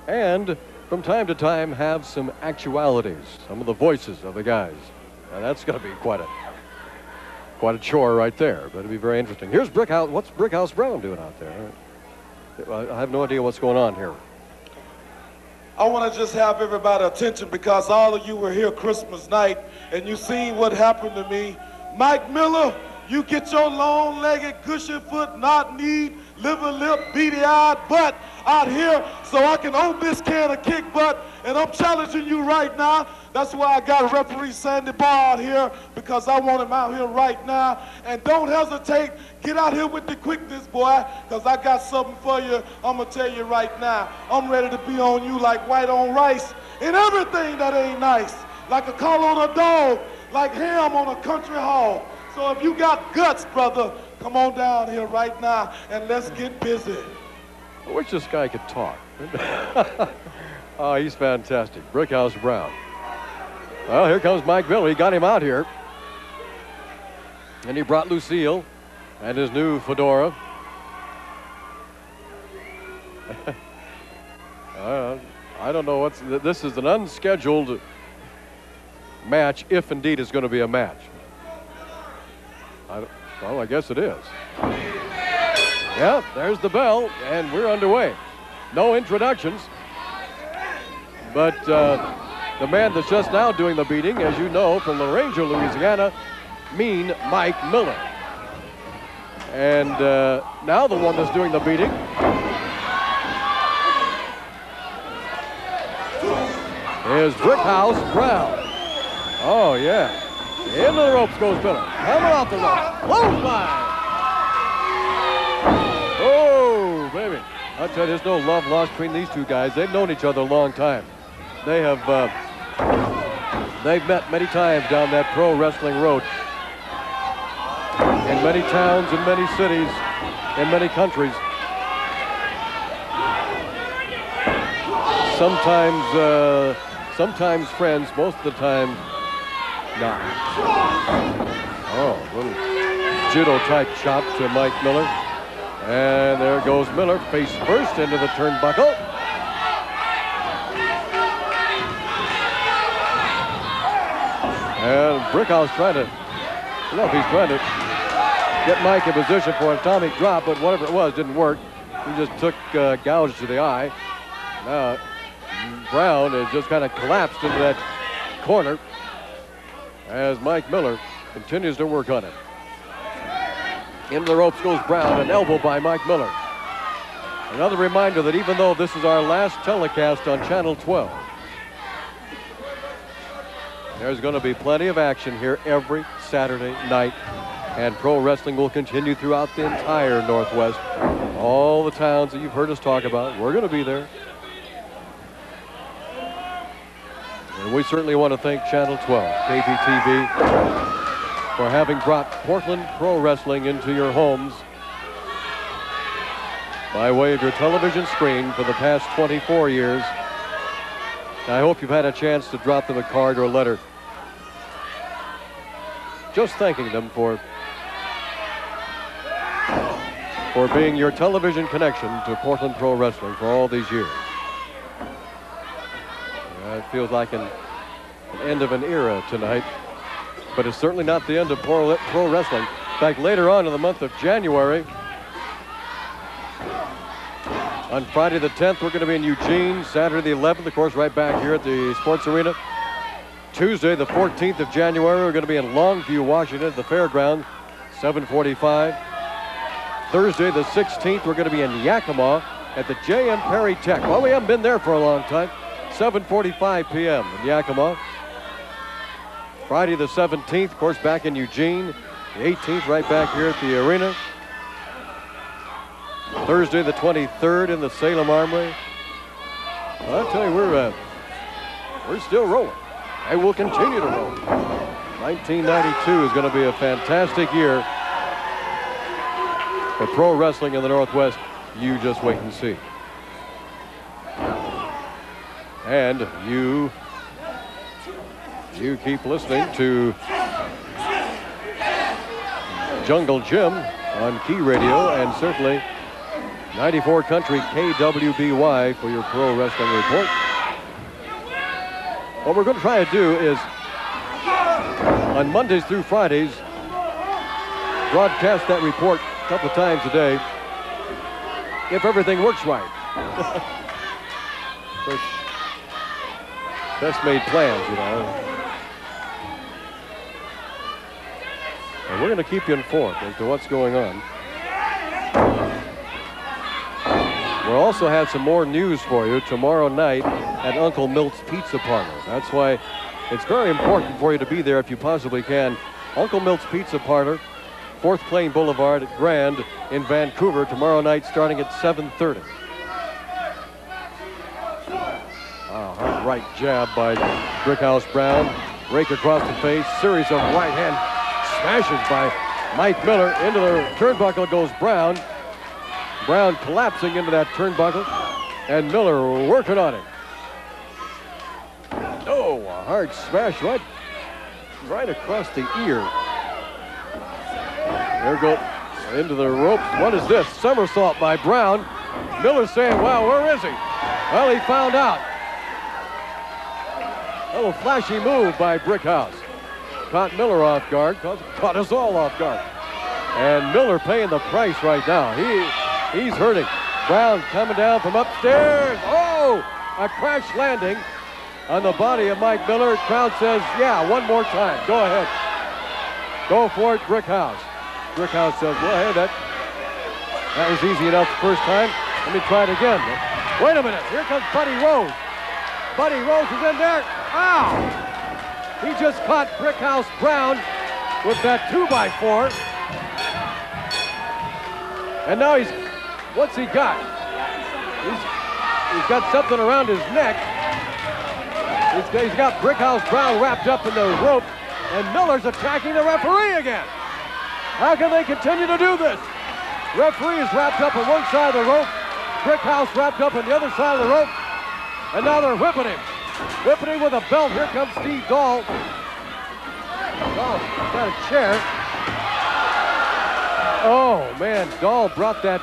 and from time to time have some actualities, some of the voices of the guys. Now that's going to be quite a quite a chore right there, but it'll be very interesting. Here's Brickhouse. What's Brickhouse Brown doing out there? I have no idea what's going on here. I want to just have everybody's attention because all of you were here Christmas night and you seen what happened to me. Mike Miller, you get your long-legged, cushion foot, not knee, liver lip, beady-eyed butt out here so I can own this can of kick butt, and I'm challenging you right now. That's why I got referee Sandy Barr out here, because I want him out here right now. And don't hesitate. Get out here with the quickness, boy, because I got something for you. I'm going to tell you right now. I'm ready to be on you like white on rice and everything that ain't nice, like a collar on a dog, like ham on a country hog. So if you got guts, brother, come on down here right now and let's get busy. I wish this guy could talk. Oh, he's fantastic. Brickhouse Brown. Well, here comes Mike Miller. He got him out here. And he brought Lucille and his new fedora. uh, I don't know what's... This is an unscheduled match, if indeed it's going to be a match. I don't, well, I guess it is. Yep, there's the bell, and we're underway. No introductions. But... Uh, the man that's just now doing the beating, as you know, from Laredo, Louisiana, Mean Mike Miller. And uh, now the one that's doing the beating. Is Brickhouse Brown. Oh, yeah. Into the ropes goes Miller. Hammer out the rope. Whoa, my. Oh, baby. I'll tell you, there's no love lost between these two guys. They've known each other a long time. They have, uh, they've met many times down that pro wrestling road. In many towns, in many cities, in many countries. Sometimes, uh, sometimes friends, most of the time, not. Oh, little judo-type chop to Mike Miller. And there goes Miller, face first into the turnbuckle. And Brickhouse trying to, I don't know if he's trying to get Mike in position for an atomic drop, but whatever it was, didn't work. He just took uh, gouge to the eye. Now, Brown has just kind of collapsed into that corner as Mike Miller continues to work on it. Into the ropes goes Brown, an elbow by Mike Miller. Another reminder that even though this is our last telecast on Channel twelve, there's going to be plenty of action here every Saturday night, and pro wrestling will continue throughout the entire Northwest. All the towns that you've heard us talk about, we're going to be there. And we certainly want to thank Channel twelve, K P T V, for having brought Portland Pro Wrestling into your homes by way of your television screen for the past twenty-four years. And I hope you've had a chance to drop them a card or a letter, just thanking them for, for being your television connection to Portland Pro Wrestling for all these years. It feels like an, an end of an era tonight, but it's certainly not the end of pro, pro wrestling. In fact, later on in the month of January, on Friday the tenth, we're going to be in Eugene. Saturday the eleventh, of course, right back here at the Sports Arena. Tuesday the fourteenth of January, we're going to be in Longview, Washington, at the fairground, seven forty-five. Thursday the sixteenth, we're going to be in Yakima at the J M Perry Tech. Well, we haven't been there for a long time. seven forty-five p m in Yakima. Friday the seventeenth, of course, back in Eugene. The eighteenth, right back here at the arena. Thursday the twenty-third in the Salem Armory. Well, I'll tell you, we're, uh, we're still rolling. And we'll continue to roll. nineteen ninety-two is going to be a fantastic year for pro wrestling in the Northwest. You just wait and see. And you, you keep listening to Jungle Gym on Key Radio and certainly ninety-four Country K W B Y for your pro wrestling report. What we're going to try to do is, on Mondays through Fridays, broadcast that report a couple of times a day, if everything works right. Best made plans, you know. And we're going to keep you informed as to what's going on. We'll also have some more news for you tomorrow night at Uncle Milt's Pizza Parlor. That's why it's very important for you to be there if you possibly can. Uncle Milt's Pizza Parlor, fourth Plain Boulevard at Grand in Vancouver, tomorrow night starting at seven thirty. Right jab by Brickhouse Brown. Break across the face. Series of right hand smashes by Mike Miller. Into the turnbuckle goes Brown. Brown collapsing into that turnbuckle. And Miller working on it. Oh, a hard smash right, right across the ear. There goes into the ropes. What is this? Somersault by Brown. Miller saying, wow, where is he? Well, he found out. A little flashy move by Brickhouse. Caught Miller off guard, caught, caught us all off guard. And Miller paying the price right now. He, he's hurting. Brown coming down from upstairs. Oh, a crash landing on the body of Mike Miller. Crowd says, yeah, one more time. Go ahead. Go for it, Brickhouse. Brickhouse says, well, hey, that, that was easy enough the first time. Let me try it again. Wait a minute. Here comes Buddy Rose. Buddy Rose is in there. Ow! He just caught Brickhouse Brown with that two by four. And now he's, what's he got? He's, he's got something around his neck. He's, he's got Brickhouse Brown wrapped up in the rope, and Miller's attacking the referee again. How can they continue to do this? Referee is wrapped up on one side of the rope, Brickhouse wrapped up on the other side of the rope, and now they're whipping him. Whipping him with a belt. Here comes Steve Doll. Doll's got a chair. Oh, man, Doll brought that,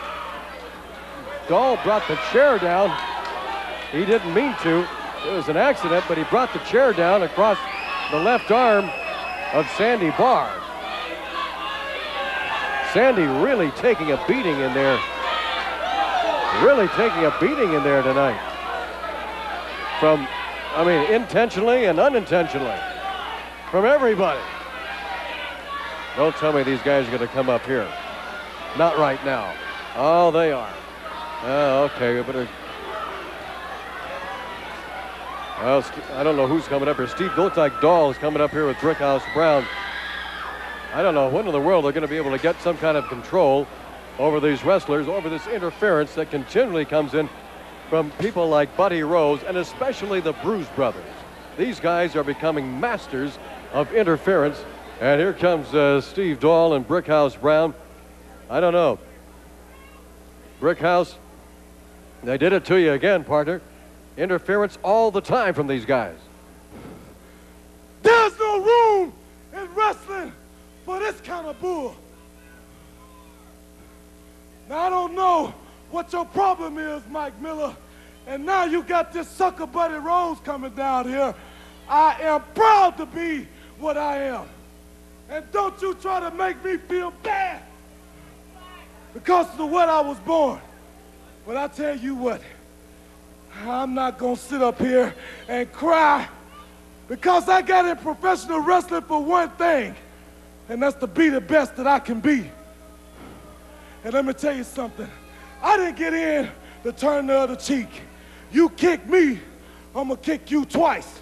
Doll brought the chair down. He didn't mean to. It was an accident, but he brought the chair down across the left arm of Sandy Barr. Sandy really taking a beating in there. Really taking a beating in there tonight. From, I mean, intentionally and unintentionally. From everybody. Don't tell me these guys are going to come up here. Not right now. Oh, they are. Oh, okay, we better. Well, I don't know who's coming up here. Steve, it looks like Doll is coming up here with Brickhouse Brown. I don't know when in the world they're going to be able to get some kind of control over these wrestlers, over this interference that continually comes in from people like Buddy Rose and especially the Bruise Brothers. These guys are becoming masters of interference. And here comes uh, Steve Doll and Brickhouse Brown. I don't know. Brickhouse, they did it to you again, partner. Interference all the time from these guys. There's no room in wrestling for this kind of bull. Now, I don't know what your problem is, Mike Miller, and now you got this sucker Buddy Rose coming down here. I am proud to be what I am. And don't you try to make me feel bad because of what I was born. But I tell you what, I'm not gonna sit up here and cry because I got in professional wrestling for one thing, and that's to be the best that I can be. And let me tell you something. I didn't get in to turn the other cheek. You kick me, I'm gonna kick you twice.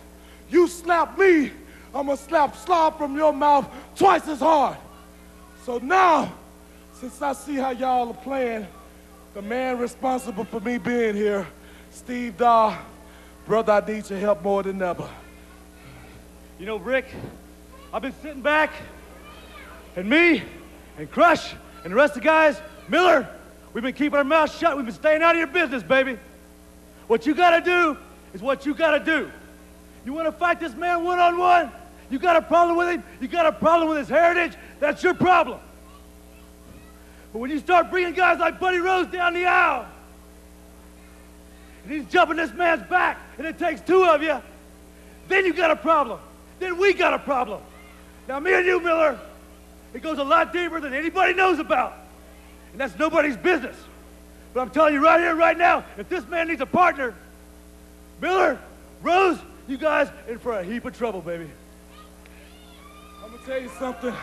You slap me, I'm gonna slap slob from your mouth twice as hard. So now, since I see how y'all are playing, the man responsible for me being here, Steve Doll, brother, I need your help more than ever. You know, Rick, I've been sitting back, and me, and Crush, and the rest of the guys, Miller, we've been keeping our mouths shut. We've been staying out of your business, baby. What you gotta do is what you gotta do. You wanna fight this man one-on-one? You got a problem with him? You got a problem with his heritage? That's your problem. But when you start bringing guys like Buddy Rose down the aisle, and he's jumping this man's back, and it takes two of you, then you got a problem. Then we got a problem. Now, me and you, Miller, it goes a lot deeper than anybody knows about, and that's nobody's business. But I'm telling you right here, right now, if this man needs a partner, Miller, Rose, you guys in for a heap of trouble, baby. I'm gonna tell you something.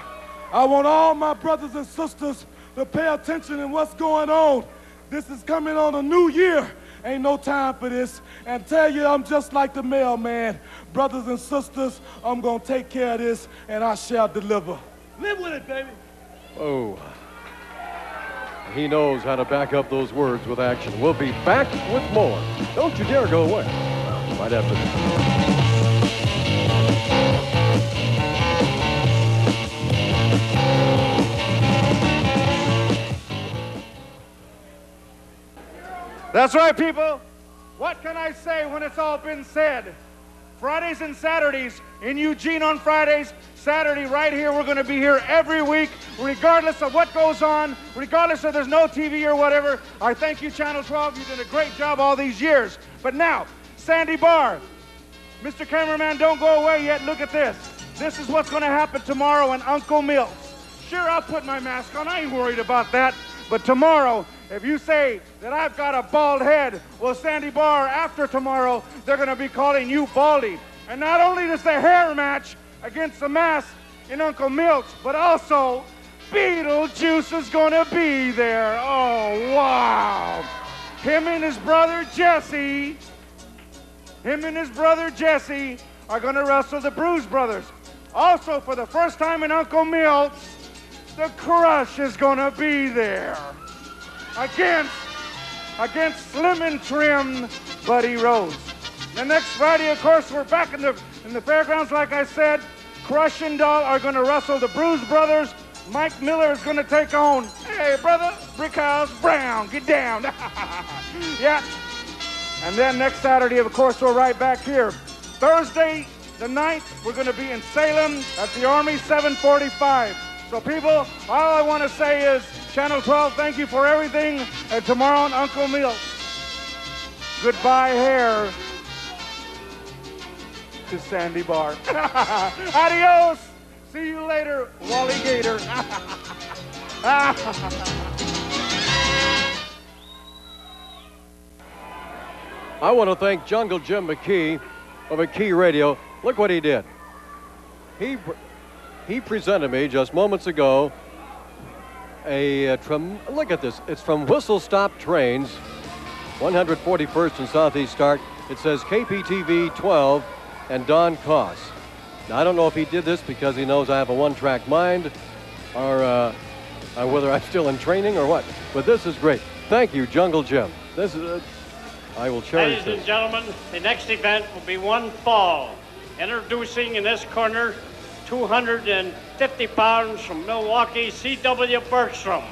I want all my brothers and sisters to pay attention to what's going on. This is coming on a new year. Ain't no time for this. And tell you, I'm just like the mailman. Brothers and sisters, I'm gonna take care of this, and I shall deliver. Live with it, baby. Oh. He knows how to back up those words with action. We'll be back with more. Don't you dare go away. Right after this. That's right, people. What can I say when it's all been said? Fridays and Saturdays in Eugene on Fridays, Saturday right here. We're going to be here every week, regardless of what goes on, regardless if there's no T V or whatever. Our thank you, Channel twelve. You did a great job all these years. But now, Sandy Barr, Mister Cameraman, don't go away yet. Look at this. This is what's going to happen tomorrow in Uncle Milt's. Sure, I'll put my mask on. I ain't worried about that. But tomorrow, if you say that I've got a bald head, well, Sandy Barr, after tomorrow, they're going to be calling you Baldy. And not only does the hair match against the mask in Uncle Milt's, but also Beetlejuice is gonna be there. Oh, wow. Him and his brother Jesse, him and his brother Jesse are gonna wrestle the Bruise Brothers. Also, for the first time in Uncle Milt's, the Crush is gonna be there. Against, against Slim and Trim Buddy Rose. And next Friday, of course, we're back in the, in the fairgrounds, like I said. Crush and Doll are gonna wrestle the Bruise Brothers. Mike Miller is gonna take on, hey brother, Brickhouse Brown, get down. Yeah. And then next Saturday, of course, we're right back here. Thursday the ninth, we're gonna be in Salem at the Army seven forty-five. So people, all I wanna say is Channel twelve, thank you for everything. And tomorrow on Uncle Milt's, goodbye hair to Sandy Barr. Adios. See you later, Wally Gator. I want to thank Jungle Jim McKee of McKee Radio. Look what he did. He, he presented me just moments ago a, a trim, look at this. It's from Whistle Stop Trains, one forty-first and Southeast Stark. It says K P T V twelve and Don Coss. Now, I don't know if he did this because he knows I have a one-track mind or, uh, or whether I'm still in training or what. But this is great. Thank you, Jungle Jim. This is, uh, I will cherish Ladies this. and gentlemen, the next event will be one fall. Introducing in this corner, two hundred fifty pounds from Milwaukee, C W Bergstrom.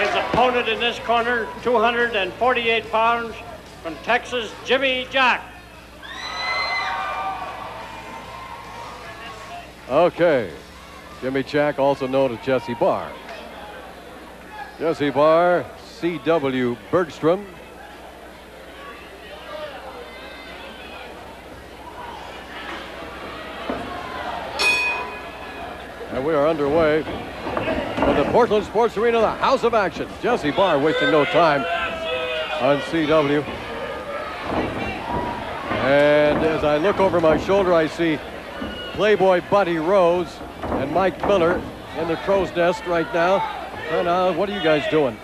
His opponent in this corner, two hundred forty-eight pounds from Texas, Jimmy Jock. Okay, Jimmy Jack, also known as Jesse Barr. Jesse Barr, C W Bergstrom. And we are underway from the Portland Sports Arena, the house of action. Jesse Barr wasting no time on C W. And as I look over my shoulder, I see Playboy Buddy Rose and Mike Miller in the crow's nest right now. And, uh, what are you guys doing?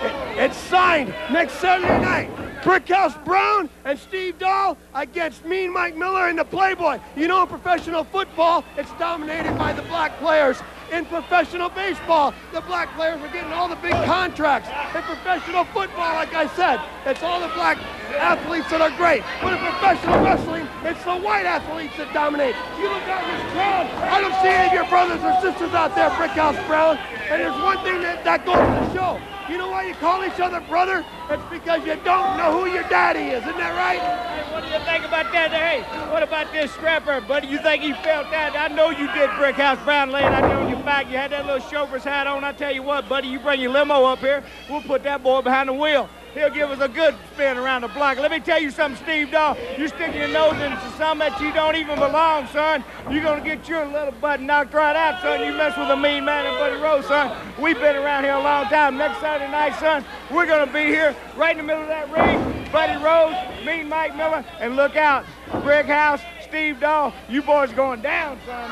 It, it's signed next Saturday night. Brickhouse Brown and Steve Doll against Mean Mike Miller and the Playboy. You know, in professional football, it's dominated by the black players. In professional baseball, the black players are getting all the big contracts. In professional football, like I said, it's all the black athletes that are great. But in professional wrestling, it's the white athletes that dominate. You look out in this crowd, I don't see any of your brothers or sisters out there, Brickhouse Brown. And there's one thing that, that goes to show. You know why you call each other brother? It's because you don't know who your daddy is. Isn't that right? Hey, what do you think about that? Hey, what about this strapper, buddy? You think he felt that? I know you did, Brickhouse Brown, laying out there on your back. You had that little chauffeur's hat on. I tell you what, buddy, you bring your limo up here, we'll put that boy behind the wheel. He'll give us a good spin around the block. Let me tell you something, Steve Doll. You're sticking your nose into something that you don't even belong, son. You're going to get your little butt knocked right out, son. You mess with a mean man and Buddy Rose, son. We've been around here a long time. Next Saturday night, son, we're going to be here right in the middle of that ring. Buddy Rose, Mean Mike Miller, and look out, Brickhouse, Steve Doll. You boys going down, son.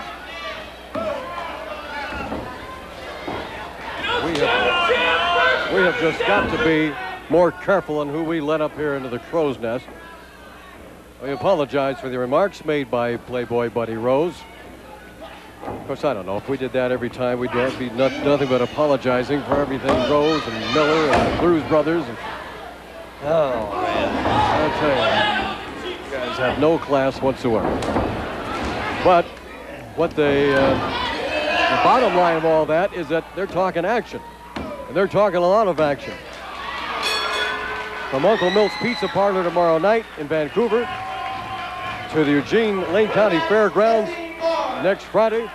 We have, we have just got to be more careful on who we let up here into the crow's nest. We apologize for the remarks made by Playboy Buddy Rose. Of course, I don't know if we did that every time. We'd be not, nothing but apologizing for everything Rose and Miller and the Bruise Brothers. And, oh, man. I'll tell you, you guys have no class whatsoever. But what they, uh, the bottom line of all that is that they're talking action. And they're talking a lot of action. From Uncle Milt's Pizza Parlor tomorrow night in Vancouver to the Eugene Lane County Fairgrounds next Friday.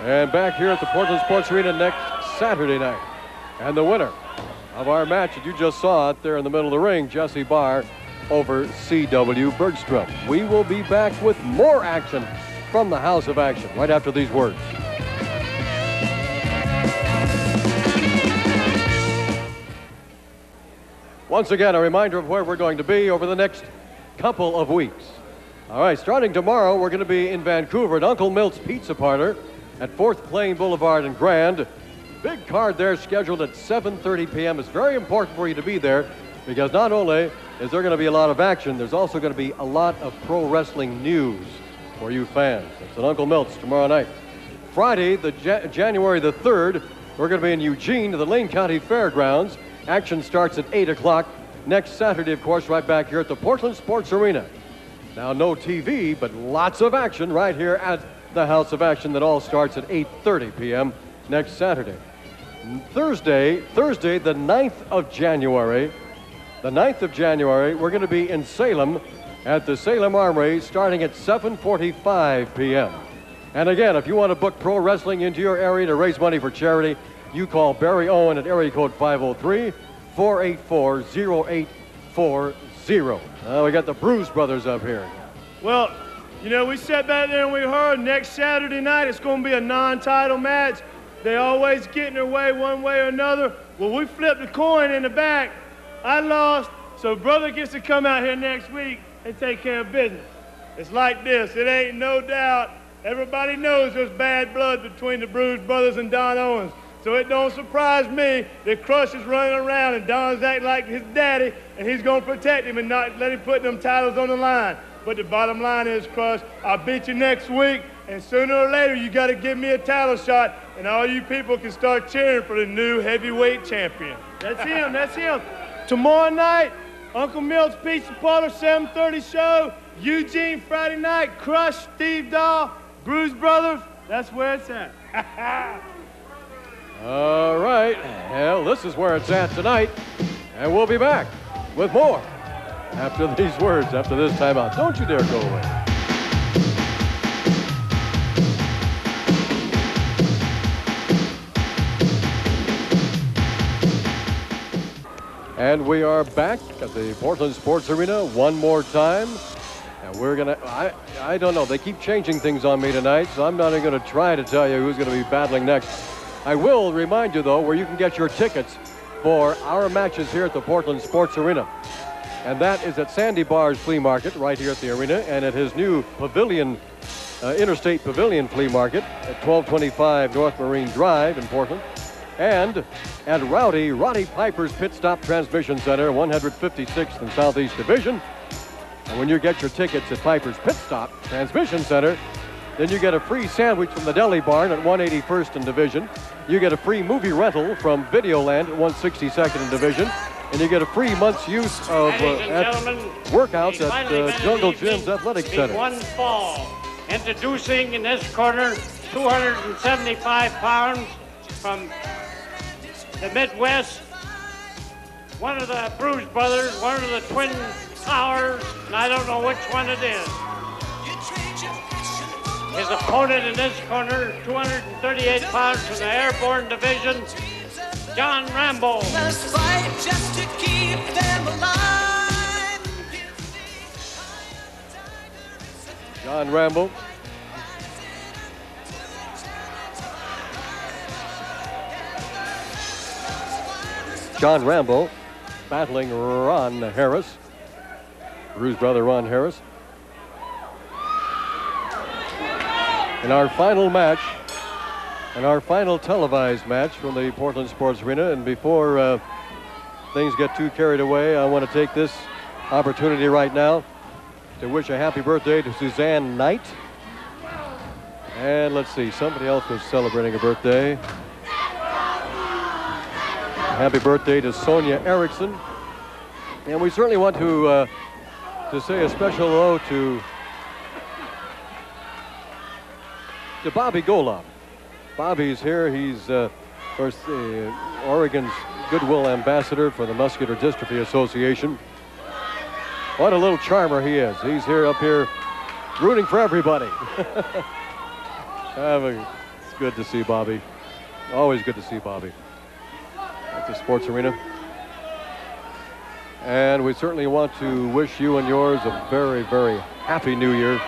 And back here at the Portland Sports Arena next Saturday night. And the winner of our match that you just saw out there in the middle of the ring, Jesse Barr over C W Bergstrom. We will be back with more action from the House of Action right after these words. Once again, a reminder of where we're going to be over the next couple of weeks. All right, starting tomorrow, we're going to be in Vancouver at Uncle Milt's Pizza Parlor at fourth Plain Boulevard in Grand. Big card there scheduled at seven thirty p m It's very important for you to be there because not only is there going to be a lot of action, there's also going to be a lot of pro wrestling news for you fans. It's at Uncle Milt's tomorrow night. Friday, the Ja- January the third, we're going to be in Eugene to the Lane County Fairgrounds. Action starts at eight o'clock. Next Saturday, of course, right back here at the Portland Sports Arena. Now, no T V, but lots of action right here at the House of Action that all starts at eight thirty p m next Saturday. Thursday, Thursday, the ninth of January, the ninth of January, we're going to be in Salem at the Salem Armory starting at seven forty-five p m And again, if you want to book pro wrestling into your area to raise money for charity, you call Barry Owen at area code five oh three, four eight four, oh eight four oh. Now we got the Bruise Brothers up here. Well, you know, we sat back there and we heard next Saturday night it's going to be a non-title match. They always get in their way one way or another. Well, we flipped the coin in the back. I lost, so brother gets to come out here next week and take care of business. It's like this. It ain't no doubt. Everybody knows there's bad blood between the Bruise Brothers and Don Owens, so it don't surprise me that Crush is running around and Don's acting like his daddy, and he's going to protect him and not let him put them titles on the line. But the bottom line is, Crush, I'll beat you next week, and sooner or later you got to give me a title shot, and all you people can start cheering for the new heavyweight champion. That's him, that's him. Tomorrow night, Uncle Milt's Pizza Parlor, seven thirty show, Eugene Friday night, Crush, Steve Doll, Bruise Brothers, that's where it's at. All right, well, this is where it's at tonight, and we'll be back with more after these words, after this timeout. Don't you dare go away. And we are back at the Portland Sports Arena one more time. And we're gonna, I, I don't know, they keep changing things on me tonight, so I'm not even gonna try to tell you who's gonna be battling next. I will remind you though, where you can get your tickets for our matches here at the Portland Sports Arena. And that is at Sandy Barr's Flea Market right here at the arena and at his new pavilion, uh, Interstate Pavilion Flea Market at twelve twenty-five North Marine Drive in Portland. And at Rowdy Roddy Piper's Pit Stop Transmission Center, one hundred fifty-sixth and Southeast Division. And when you get your tickets at Piper's Pit Stop Transmission Center, then you get a free sandwich from the Deli Barn at one eighty-first and Division. You get a free movie rental from Videoland at one sixty-second and Division. And you get a free month's use of uh, at workouts at uh, Jungle Gym's Athletic Center. One fall. Introducing in this corner, two hundred seventy-five pounds from the Midwest, one of the Bruise Brothers, one of the twin towers, and I don't know which one it is. His opponent in this corner, two hundred thirty-eight pounds from the Airborne Division, John Rambo. John Rambo. John Rambo battling Ron Harris, Bruise Brother Ron Harris. In our final match, in our final televised match from the Portland Sports Arena, and before uh, things get too carried away, I want to take this opportunity right now to wish a happy birthday to Suzanne Knight. And let's see, somebody else was celebrating a birthday. Happy birthday to Sonia Erickson. And we certainly want to uh, to say a special hello to, to Bobby Golub. Bobby's here. He's, uh, of course, uh, Oregon's Goodwill Ambassador for the Muscular Dystrophy Association. What a little charmer he is. He's here up here rooting for everybody. It's good to see Bobby. Always good to see Bobby. The sports arena. And we certainly want to wish you and yours a very, very happy new year.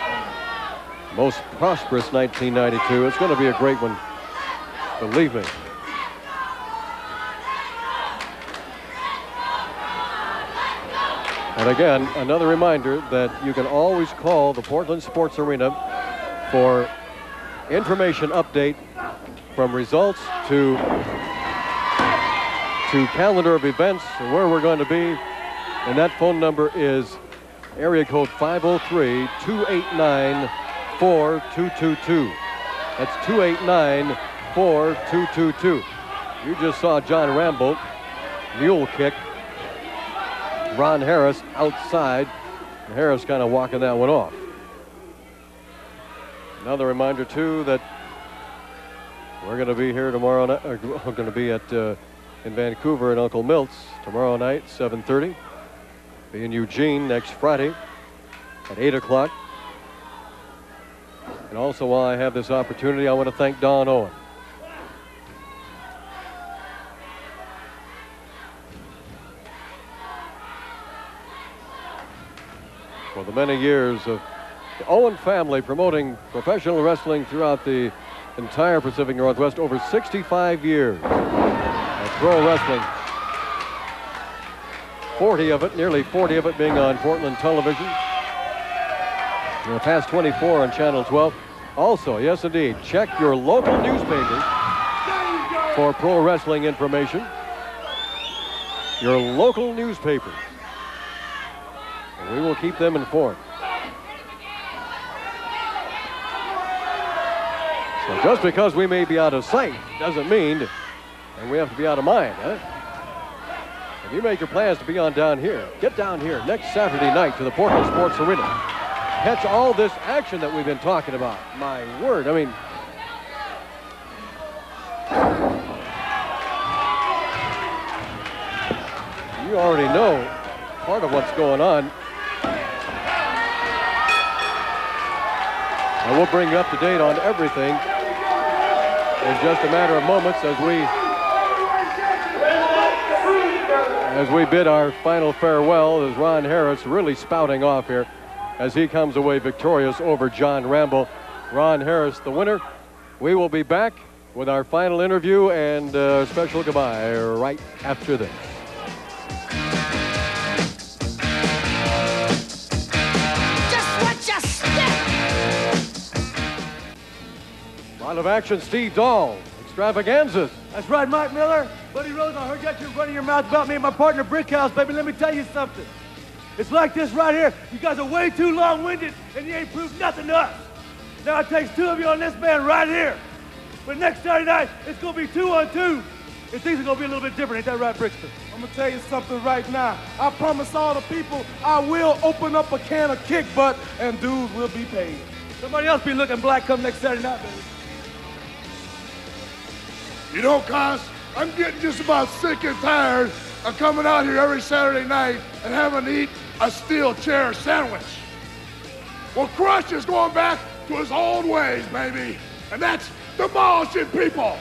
Most prosperous nineteen ninety-two. It's going to be a great one. Believe me. And And again, another reminder that you can always call the Portland Sports Arena for information update from results to, to calendar of events and where we're going to be. And that phone number is area code five oh three, two eight nine, four two two two. That's two eight nine, four two two two. You just saw John Rambo mule kick Ron Harris outside. Harris kind of walking that one off. Another reminder too that we're going to be here tomorrow night. We're going to be at uh, in Vancouver at Uncle Milt's tomorrow night, seven thirty. Be in Eugene next Friday at eight o'clock. And also, while I have this opportunity, I want to thank Don Owen. For the many years of the Owen family promoting professional wrestling throughout the entire Pacific Northwest, over sixty-five years of pro wrestling. forty of it, nearly forty of it being on Portland television. In the past twenty-four on Channel twelve. Also, yes indeed, check your local newspapers for pro wrestling information. Your local newspapers. We will keep them informed. So just because we may be out of sight doesn't mean that we have to be out of mind, huh? If you make your plans to be on down here, get down here next Saturday night to the Portland Sports Arena. Catch all this action that we've been talking about. My word, I mean, you already know part of what's going on. And we'll bring you up to date on everything in just a matter of moments as we as we bid our final farewell, as Ron Harris really spouting off here as he comes away victorious over John Rambo. Ron Harris, the winner. We will be back with our final interview and uh, special goodbye right after this. Out of action, Steve Doll, extravaganzas. That's right, Mike Miller. Buddy Rose, I heard that you're running your mouth about me and my partner Brickhouse, baby. Let me tell you something. It's like this right here. You guys are way too long-winded, and you ain't proved nothing to us. Now it takes two of you on this man right here. But next Saturday night, it's going to be two on two. And things are going to be a little bit different. Ain't that right, Brixton? I'm going to tell you something right now. I promise all the people I will open up a can of kick butt, and dudes will be paid. Somebody else be looking black come next Saturday night, baby. You know, Coss, I'm getting just about sick and tired of coming out here every Saturday night and having to eat a steel chair sandwich. Well, Crush is going back to his old ways, baby, and that's demolishing people.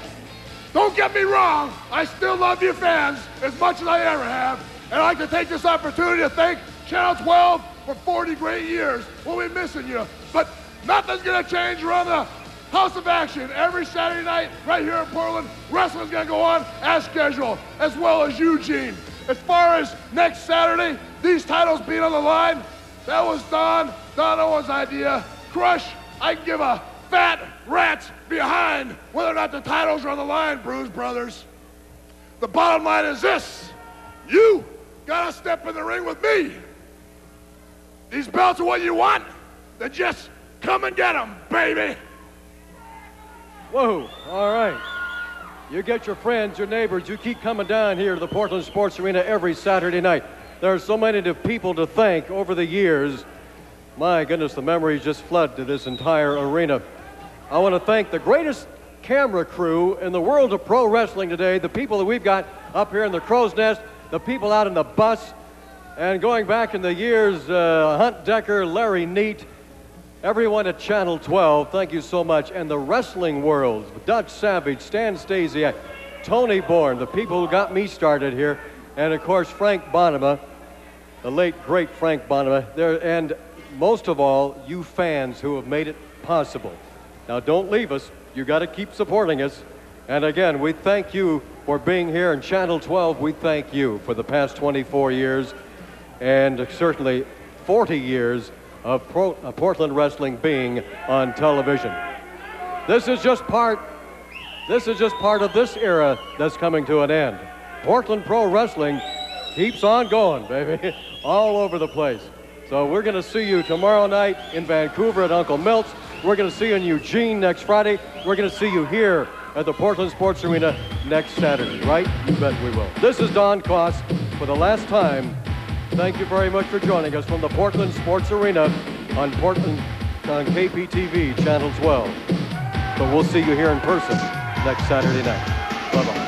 Don't get me wrong, I still love you fans as much as I ever have, and I'd like to take this opportunity to thank Channel twelve for forty great years. We'll be missing you, but nothing's going to change around the House of Action every Saturday night right here in Portland. Wrestling's gonna go on as scheduled, as well as Eugene. As far as next Saturday, these titles being on the line, that was Don, Don Owen's idea. Crush, I can give a fat rat's behind whether or not the titles are on the line, Bruise Brothers. The bottom line is this: you gotta step in the ring with me. These belts are what you want, then just come and get them, baby. Whoa, all right. You get your friends, your neighbors, you keep coming down here to the Portland Sports Arena every Saturday night. There are so many people to thank over the years. My goodness, the memories just flood to this entire arena. I want to thank the greatest camera crew in the world of pro wrestling today, the people that we've got up here in the crow's nest, the people out in the bus, and going back in the years, uh, Hunt Decker, Larry Neat, everyone at Channel twelve, thank you so much. And the wrestling world, Dutch Savage, Stan Stasiak, Tony Bourne, the people who got me started here. And of course, Frank Bonema, the late, great Frank Bonema. There, and most of all, you fans who have made it possible. Now don't leave us, you gotta keep supporting us. And again, we thank you for being here, and Channel twelve, we thank you for the past twenty-four years. and certainly forty years of Pro uh, Portland wrestling being on television. This is just part, this is just part of this era that's coming to an end. Portland Pro Wrestling keeps on going, baby, all over the place. So we're gonna see you tomorrow night in Vancouver at Uncle Milt's. We're gonna see you in Eugene next Friday. We're gonna see you here at the Portland Sports Arena next Saturday, right? You bet we will. This is Don Coss for the last time. Thank you very much for joining us from the Portland Sports Arena on Portland on K P T V Channel twelve. But we'll see you here in person next Saturday night. Bye-bye.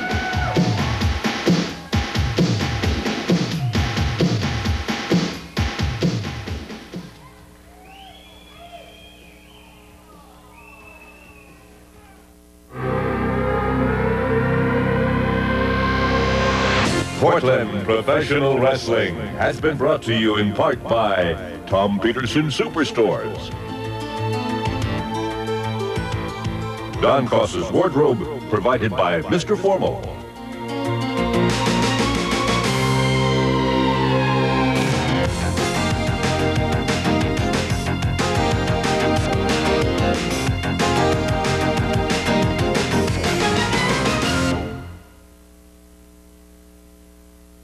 Portland Professional Wrestling has been brought to you in part by Tom Peterson Superstores, Don Coss's Wardrobe provided by Mister Formal,